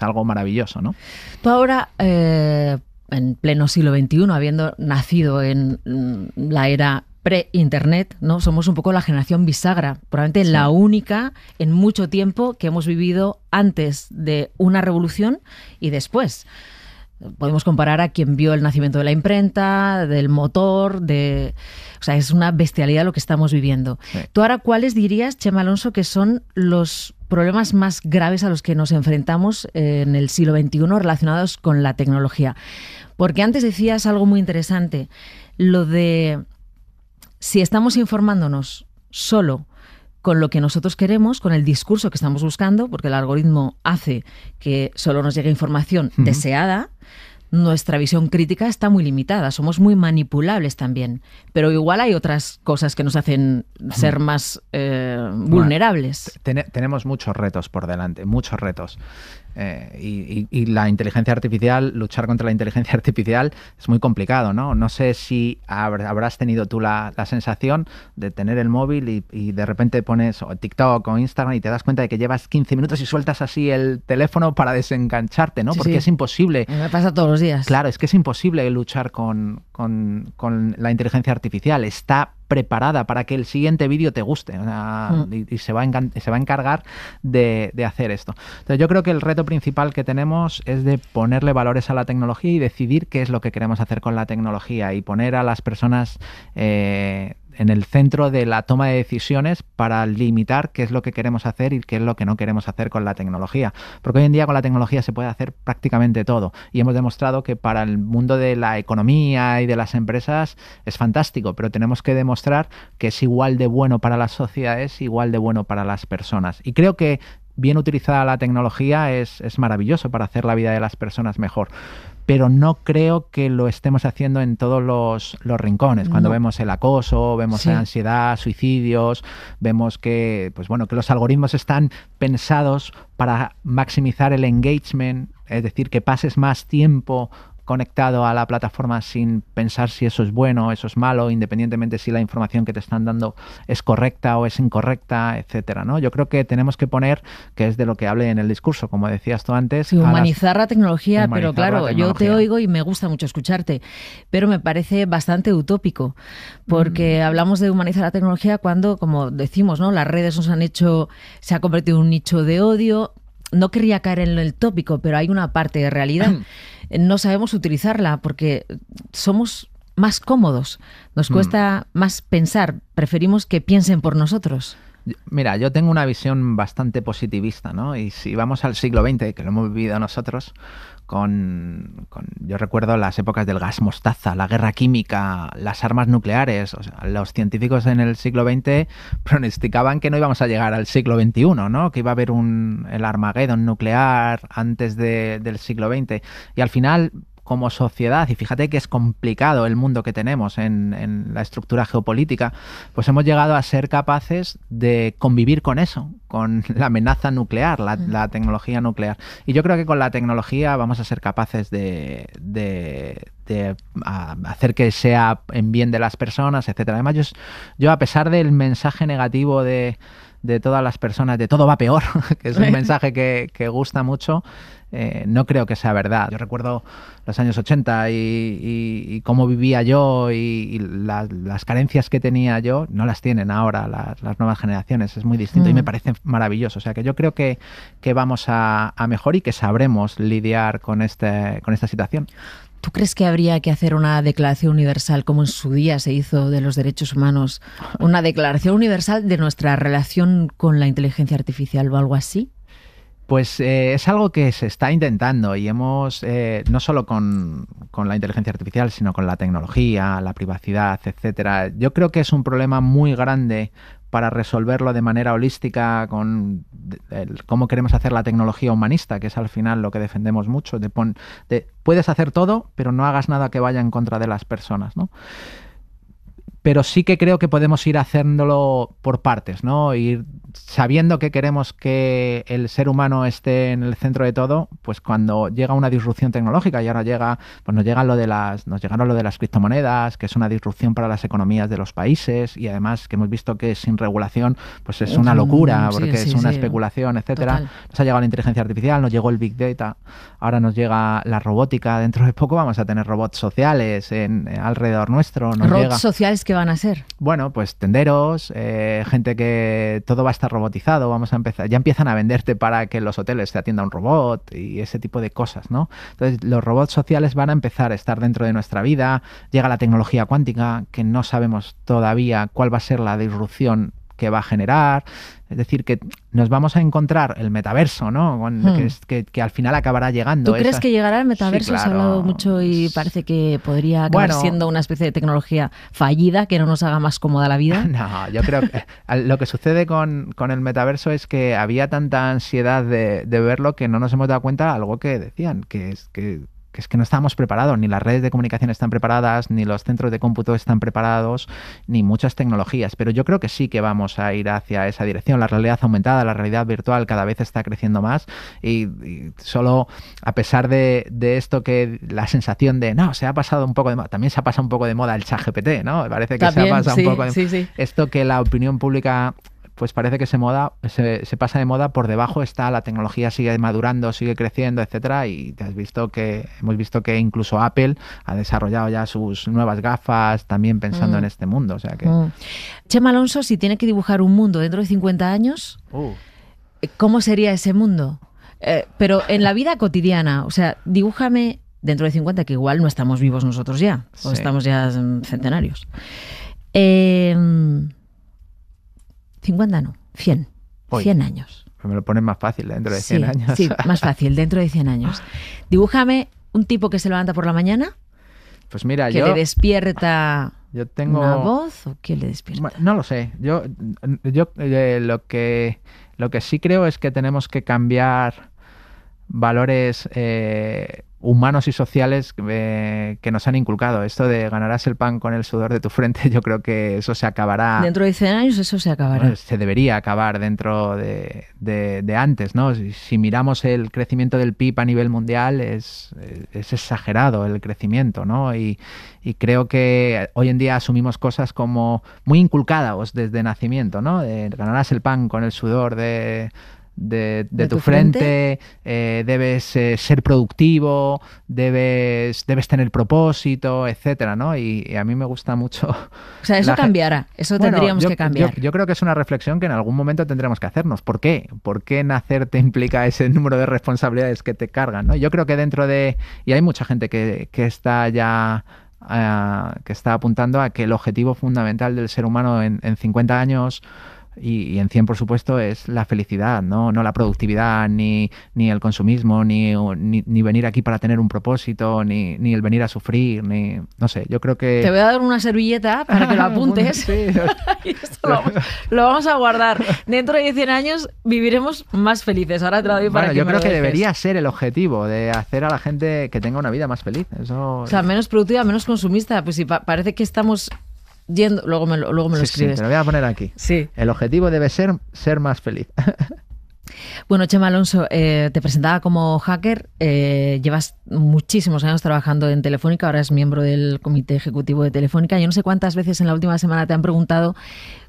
algo maravilloso, ¿no? Tú ahora, en pleno siglo XXI, habiendo nacido en la era pre-internet, ¿no? Somos un poco la generación bisagra, probablemente sí, la única en mucho tiempo que hemos vivido antes de una revolución y después. Podemos comparar a quien vio el nacimiento de la imprenta, del motor, o sea, es una bestialidad lo que estamos viviendo. Sí. ¿Tú ahora cuáles dirías, Chema Alonso, que son los problemas más graves a los que nos enfrentamos en el siglo XXI relacionados con la tecnología? Porque antes decías algo muy interesante, lo de si estamos informándonos solo con lo que nosotros queremos, con el discurso que estamos buscando, porque el algoritmo hace que solo nos llegue información deseada, nuestra visión crítica está muy limitada, somos muy manipulables también. Pero igual hay otras cosas que nos hacen ser más vulnerables. Bueno, tenemos muchos retos por delante, muchos retos. Y la inteligencia artificial, luchar contra la inteligencia artificial es muy complicado, ¿no? No sé si habrás tenido tú la sensación de tener el móvil y de repente pones TikTok o Instagram y te das cuenta de que llevas 15 minutos y sueltas así el teléfono para desengancharte, ¿no? Sí, porque es imposible. Me pasa todos los días. Claro, es que es imposible luchar con la inteligencia artificial. Está preparada para que el siguiente vídeo te guste, o sea, y se va a encargar de hacer esto. Entonces yo creo que el reto principal que tenemos es de ponerle valores a la tecnología y decidir qué es lo que queremos hacer con la tecnología y poner a las personas en el centro de la toma de decisiones para limitar qué es lo que queremos hacer y qué es lo que no queremos hacer con la tecnología. Porque hoy en día con la tecnología se puede hacer prácticamente todo y hemos demostrado que para el mundo de la economía y de las empresas es fantástico, pero tenemos que demostrar que es igual de bueno para las sociedades, igual de bueno para las personas. Y creo que bien utilizada la tecnología es maravilloso para hacer la vida de las personas mejor. Pero no creo que lo estemos haciendo en todos los rincones. Cuando vemos el acoso, vemos la ansiedad, suicidios, vemos que, pues bueno, que los algoritmos están pensados para maximizar el engagement, es decir, que pases más tiempo conectado a la plataforma sin pensar si eso es bueno o eso es malo, independientemente si la información que te están dando es correcta o es incorrecta, etcétera, ¿no? Yo creo que tenemos que poner, que es de lo que hablé en el discurso, como decías tú antes. Sí, humanizar la tecnología, pero claro, yo te oigo y me gusta mucho escucharte, pero me parece bastante utópico, porque hablamos de humanizar la tecnología cuando, como decimos, ¿no? Las redes se ha convertido en un nicho de odio. No querría caer en el tópico, pero hay una parte de realidad. No sabemos utilizarla porque somos más cómodos. Nos cuesta más pensar. Preferimos que piensen por nosotros. Mira, yo tengo una visión bastante positivista, ¿no? Y si vamos al siglo XX, que lo hemos vivido nosotros, yo recuerdo las épocas del gas mostaza, la guerra química, las armas nucleares. O sea, los científicos en el siglo XX pronosticaban que no íbamos a llegar al siglo XXI, ¿no? Que iba a haber el Armagedón nuclear antes del siglo XX. Y al final, como sociedad, y fíjate que es complicado el mundo que tenemos en la estructura geopolítica, pues hemos llegado a ser capaces de convivir con eso, con la amenaza nuclear, la tecnología nuclear. Y yo creo que con la tecnología vamos a ser capaces de hacer que sea en bien de las personas, etcétera. Además, yo a pesar del mensaje negativo de todas las personas, de todo va peor, que es un mensaje que gusta mucho, no creo que sea verdad. Yo recuerdo los años 80 y cómo vivía yo y las carencias que tenía yo no las tienen ahora las nuevas generaciones, es muy distinto y me parece maravilloso. O sea que yo creo que vamos a mejor y que sabremos lidiar con esta situación. ¿Tú crees que habría que hacer una declaración universal, como en su día se hizo de los derechos humanos, una declaración universal de nuestra relación con la inteligencia artificial o algo así? Pues es algo que se está intentando y hemos, no solo con la inteligencia artificial, sino con la tecnología, la privacidad, etcétera. Yo creo que es un problema muy grande para resolverlo de manera holística con cómo queremos hacer la tecnología humanista, que es al final lo que defendemos mucho. Puedes hacer todo, pero no hagas nada que vaya en contra de las personas, ¿no? Pero sí que creo que podemos ir haciéndolo por partes, ¿no? Ir sabiendo que queremos que el ser humano esté en el centro de todo, pues cuando llega una disrupción tecnológica, y ahora llega, pues nos llegaron lo de las criptomonedas, que es una disrupción para las economías de los países, y además que hemos visto que sin regulación, pues es una locura, porque es una especulación, etcétera. Total. Nos ha llegado la inteligencia artificial, nos llegó el Big Data, ahora nos llega la robótica, dentro de poco vamos a tener robots sociales alrededor nuestro. Robots sociales que van a ser? Bueno, pues tenderos, gente que todo va a estar robotizado, vamos a empezar, ya empiezan a venderte para que en los hoteles te atienda un robot y ese tipo de cosas, ¿no? Entonces, los robots sociales van a empezar a estar dentro de nuestra vida, llega la tecnología cuántica, que no sabemos todavía cuál va a ser la disrupción que va a generar, es decir, que nos vamos a encontrar el metaverso, ¿no? Que al final acabará llegando. ¿Tú crees que llegará el metaverso? Sí, claro. Se ha hablado mucho y parece que podría acabar siendo una especie de tecnología fallida que no nos haga más cómoda la vida. No, yo creo que lo que sucede con el metaverso es que había tanta ansiedad de verlo que no nos hemos dado cuenta de algo que decían, que no estábamos preparados, ni las redes de comunicación están preparadas, ni los centros de cómputo están preparados, ni muchas tecnologías. Pero yo creo que sí que vamos a ir hacia esa dirección. La realidad aumentada, la realidad virtual cada vez está creciendo más y solo a pesar de esto que la sensación de no, se ha pasado un poco de moda, también se ha pasado un poco de moda el ChatGPT, ¿no? Parece que también, se ha pasado un poco de moda. Sí. Esto que la opinión pública pues parece que se pasa de moda, por debajo está, la tecnología sigue madurando, sigue creciendo, etcétera, y hemos visto que incluso Apple ha desarrollado ya sus nuevas gafas también pensando en este mundo, o sea que... Chema Alonso, si tiene que dibujar un mundo dentro de 50 años, ¿cómo sería ese mundo? Pero en la vida cotidiana, o sea, dibújame dentro de 50, que igual no estamos vivos nosotros ya, o estamos ya centenarios. 50 no, 100. 100 años. Me lo ponen más fácil dentro de 100 años. Sí, más fácil dentro de 100 años. Dibújame un tipo que se levanta por la mañana. Pues mira, que le despierta... Yo tengo... ¿Una voz o quién le despierta? Bueno, no lo sé. Yo lo que sí creo es que tenemos que cambiar valores... humanos y sociales que nos han inculcado. Esto de ganarás el pan con el sudor de tu frente, yo creo que eso se acabará. Dentro de 100 años eso se acabará. Bueno, se debería acabar dentro de antes, ¿no? Si miramos el crecimiento del PIB a nivel mundial, es exagerado el crecimiento, ¿no? Y creo que hoy en día asumimos cosas como muy inculcadas desde nacimiento, ¿no? Ganarás el pan con el sudor de tu frente, debes ser productivo, debes tener propósito, etcétera, ¿no? Y a mí me gusta mucho... O sea, eso cambiará, eso tendríamos que cambiar. Yo creo que es una reflexión que en algún momento tendremos que hacernos. ¿Por qué? ¿Por qué nacer te implica ese número de responsabilidades que te cargan, ¿no? Yo creo que dentro de... Y hay mucha gente que está ya... que está apuntando a que el objetivo fundamental del ser humano en 50 años... Y en 100, por supuesto, es la felicidad, no la productividad, ni el consumismo, ni venir aquí para tener un propósito, ni el venir a sufrir, ni... No sé, yo creo que... Te voy a dar una servilleta para que lo apuntes. Y esto lo vamos a guardar. Dentro de 100 años viviremos más felices. Ahora te lo doy para que me lo dejes. Yo creo que debería ser el objetivo de hacer a la gente que tenga una vida más feliz. Eso... O sea, menos productiva, menos consumista. Pues si parece que estamos... Yendo, luego me lo escribes. Sí, te lo voy a poner aquí. Sí. El objetivo debe ser más feliz. Bueno, Chema Alonso, te presentaba como hacker. Llevas muchísimos años trabajando en Telefónica. Ahora es miembro del comité ejecutivo de Telefónica. Yo no sé cuántas veces en la última semana te han preguntado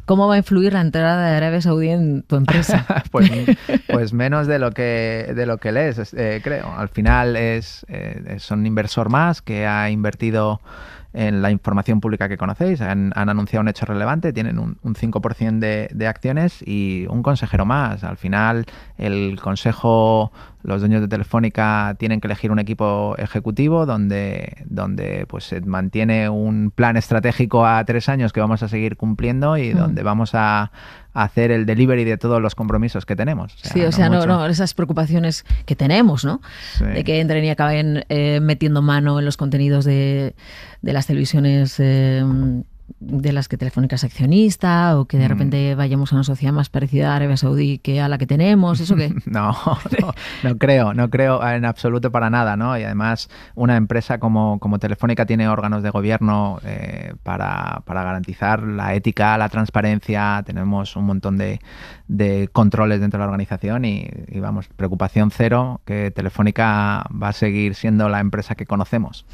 cómo va a influir la entrada de Arabia Saudí en tu empresa. pues menos de lo que lees, creo. Al final es un inversor más que ha invertido en la información pública que conocéis, han anunciado un hecho relevante, tienen un 5% de acciones y un consejero más. Al final, el Consejo Los dueños de Telefónica tienen que elegir un equipo ejecutivo donde pues se mantiene un plan estratégico a 3 años que vamos a seguir cumpliendo y donde vamos a hacer el delivery de todos los compromisos que tenemos. O sea, no esas preocupaciones que tenemos, ¿no? Sí. De que entren y acaben metiendo mano en los contenidos de las televisiones de las que Telefónica es accionista, o que de repente vayamos a una sociedad más parecida a Arabia Saudí que a la que tenemos, ¿eso qué? No creo en absoluto para nada, ¿no? Y además una empresa como Telefónica tiene órganos de gobierno para garantizar la ética, la transparencia, tenemos un montón de controles dentro de la organización y vamos, preocupación cero, que Telefónica va a seguir siendo la empresa que conocemos.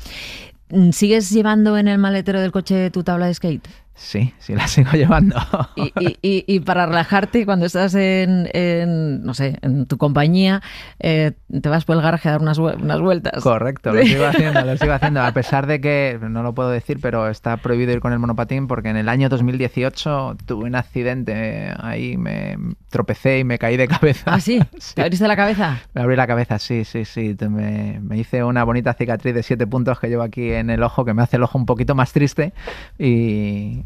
¿Sigues llevando en el maletero del coche tu tabla de skate? Sí, sí la sigo llevando. Y para relajarte, cuando estás en tu compañía, te vas por el garaje a dar unas vueltas. Correcto, lo sigo haciendo. A pesar de que, no lo puedo decir, pero está prohibido ir con el monopatín porque en el año 2018 tuve un accidente. Ahí me tropecé y me caí de cabeza. ¿Ah, sí? ¿Te abriste la cabeza? Me abrí la cabeza, sí. Me hice una bonita cicatriz de 7 puntos que llevo aquí en el ojo, que me hace el ojo un poquito más triste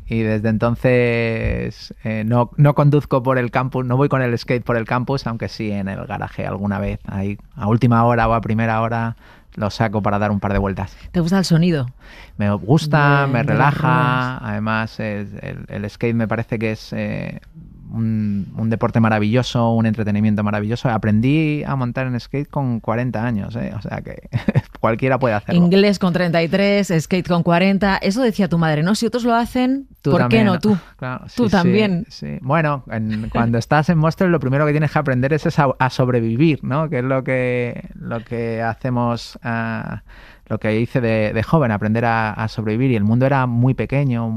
y desde entonces no conduzco por el campus, no voy con el skate por el campus, aunque sí en el garaje alguna vez, ahí a última hora o a primera hora lo saco para dar un par de vueltas. ¿Te gusta el sonido? Me gusta, me relaja, además el skate me parece que es un deporte maravilloso, un entretenimiento maravilloso. Aprendí a montar en skate con 40 años, ¿eh? O sea que cualquiera puede hacerlo. Inglés con 33, skate con 40, eso decía tu madre, ¿no? Si otros lo hacen, ¿por qué no tú? Claro, tú también. Sí. Bueno, cuando estás en Monster lo primero que tienes que aprender es a sobrevivir, ¿no? Que es lo que hacemos... Lo que hice de joven, aprender a sobrevivir. Y el mundo era muy pequeño,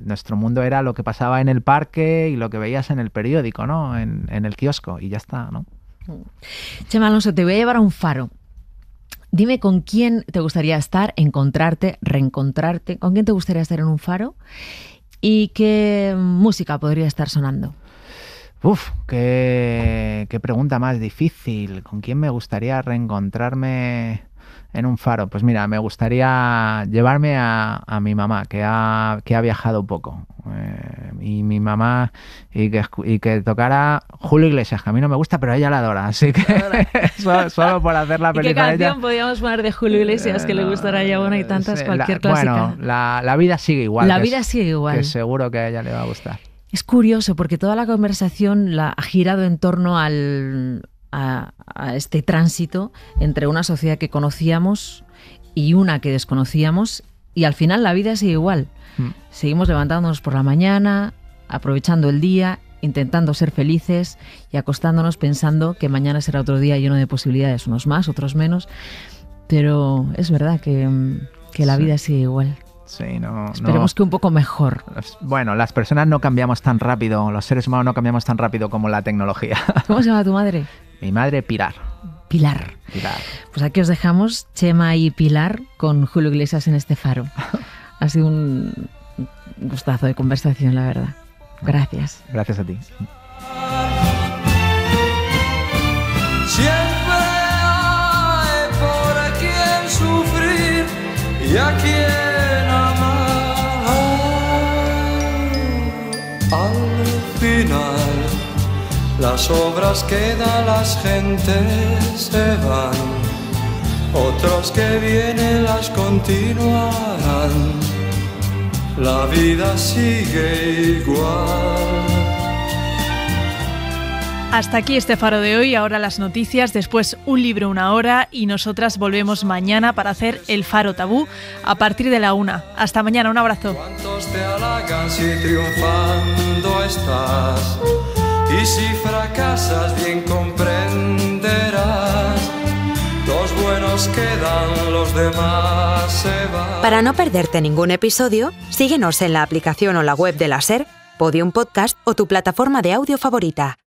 nuestro mundo era lo que pasaba en el parque y lo que veías en el periódico, ¿no? En el kiosco, y ya está, ¿no? Chema Alonso, te voy a llevar a un faro. Dime con quién te gustaría estar, encontrarte, reencontrarte. ¿Con quién te gustaría estar en un faro? ¿Y qué música podría estar sonando? Uf, qué pregunta más difícil. ¿Con quién me gustaría reencontrarme...? En un faro, pues mira, me gustaría llevarme a mi mamá, que ha viajado poco. Y mi mamá, y que tocara Julio Iglesias, que a mí no me gusta, pero ella la adora, así que solo por hacer la película. ¿Qué canción podíamos poner de Julio Iglesias que le gustará a ella? Bueno, y tantas, cualquier clásica. Bueno, la vida sigue igual. La vida sigue igual. Que seguro que a ella le va a gustar. Es curioso, porque toda la conversación la ha girado en torno a este tránsito entre una sociedad que conocíamos y una que desconocíamos, y al final la vida sigue igual. Seguimos levantándonos por la mañana, aprovechando el día, intentando ser felices y acostándonos pensando que mañana será otro día lleno de posibilidades, unos más, otros menos, pero es verdad que la vida sigue igual. Sí, Esperemos que un poco mejor. Bueno, las personas no cambiamos tan rápido, los seres humanos no cambiamos tan rápido como la tecnología. ¿Cómo se llama tu madre? Mi madre, Pilar. Pues aquí os dejamos, Chema y Pilar, con Julio Iglesias en este faro. Ha sido un gustazo de conversación, la verdad. Gracias. Gracias a ti. Siempre hay por a quien sufrir y a quien amar. Al final las obras que da las gentes se van, otros que vienen las continuarán. La vida sigue igual. Hasta aquí este faro de hoy, ahora las noticias, después un libro, una hora, y nosotras volvemos mañana para hacer el faro tabú a partir de la 1. Hasta mañana, un abrazo. ¿Cuántos te halagan si triunfando estás? Y si fracasas bien comprenderás, los buenos quedan, los demás se van. Para no perderte ningún episodio, síguenos en la aplicación o la web de la Ser, Podium Podcast o tu plataforma de audio favorita.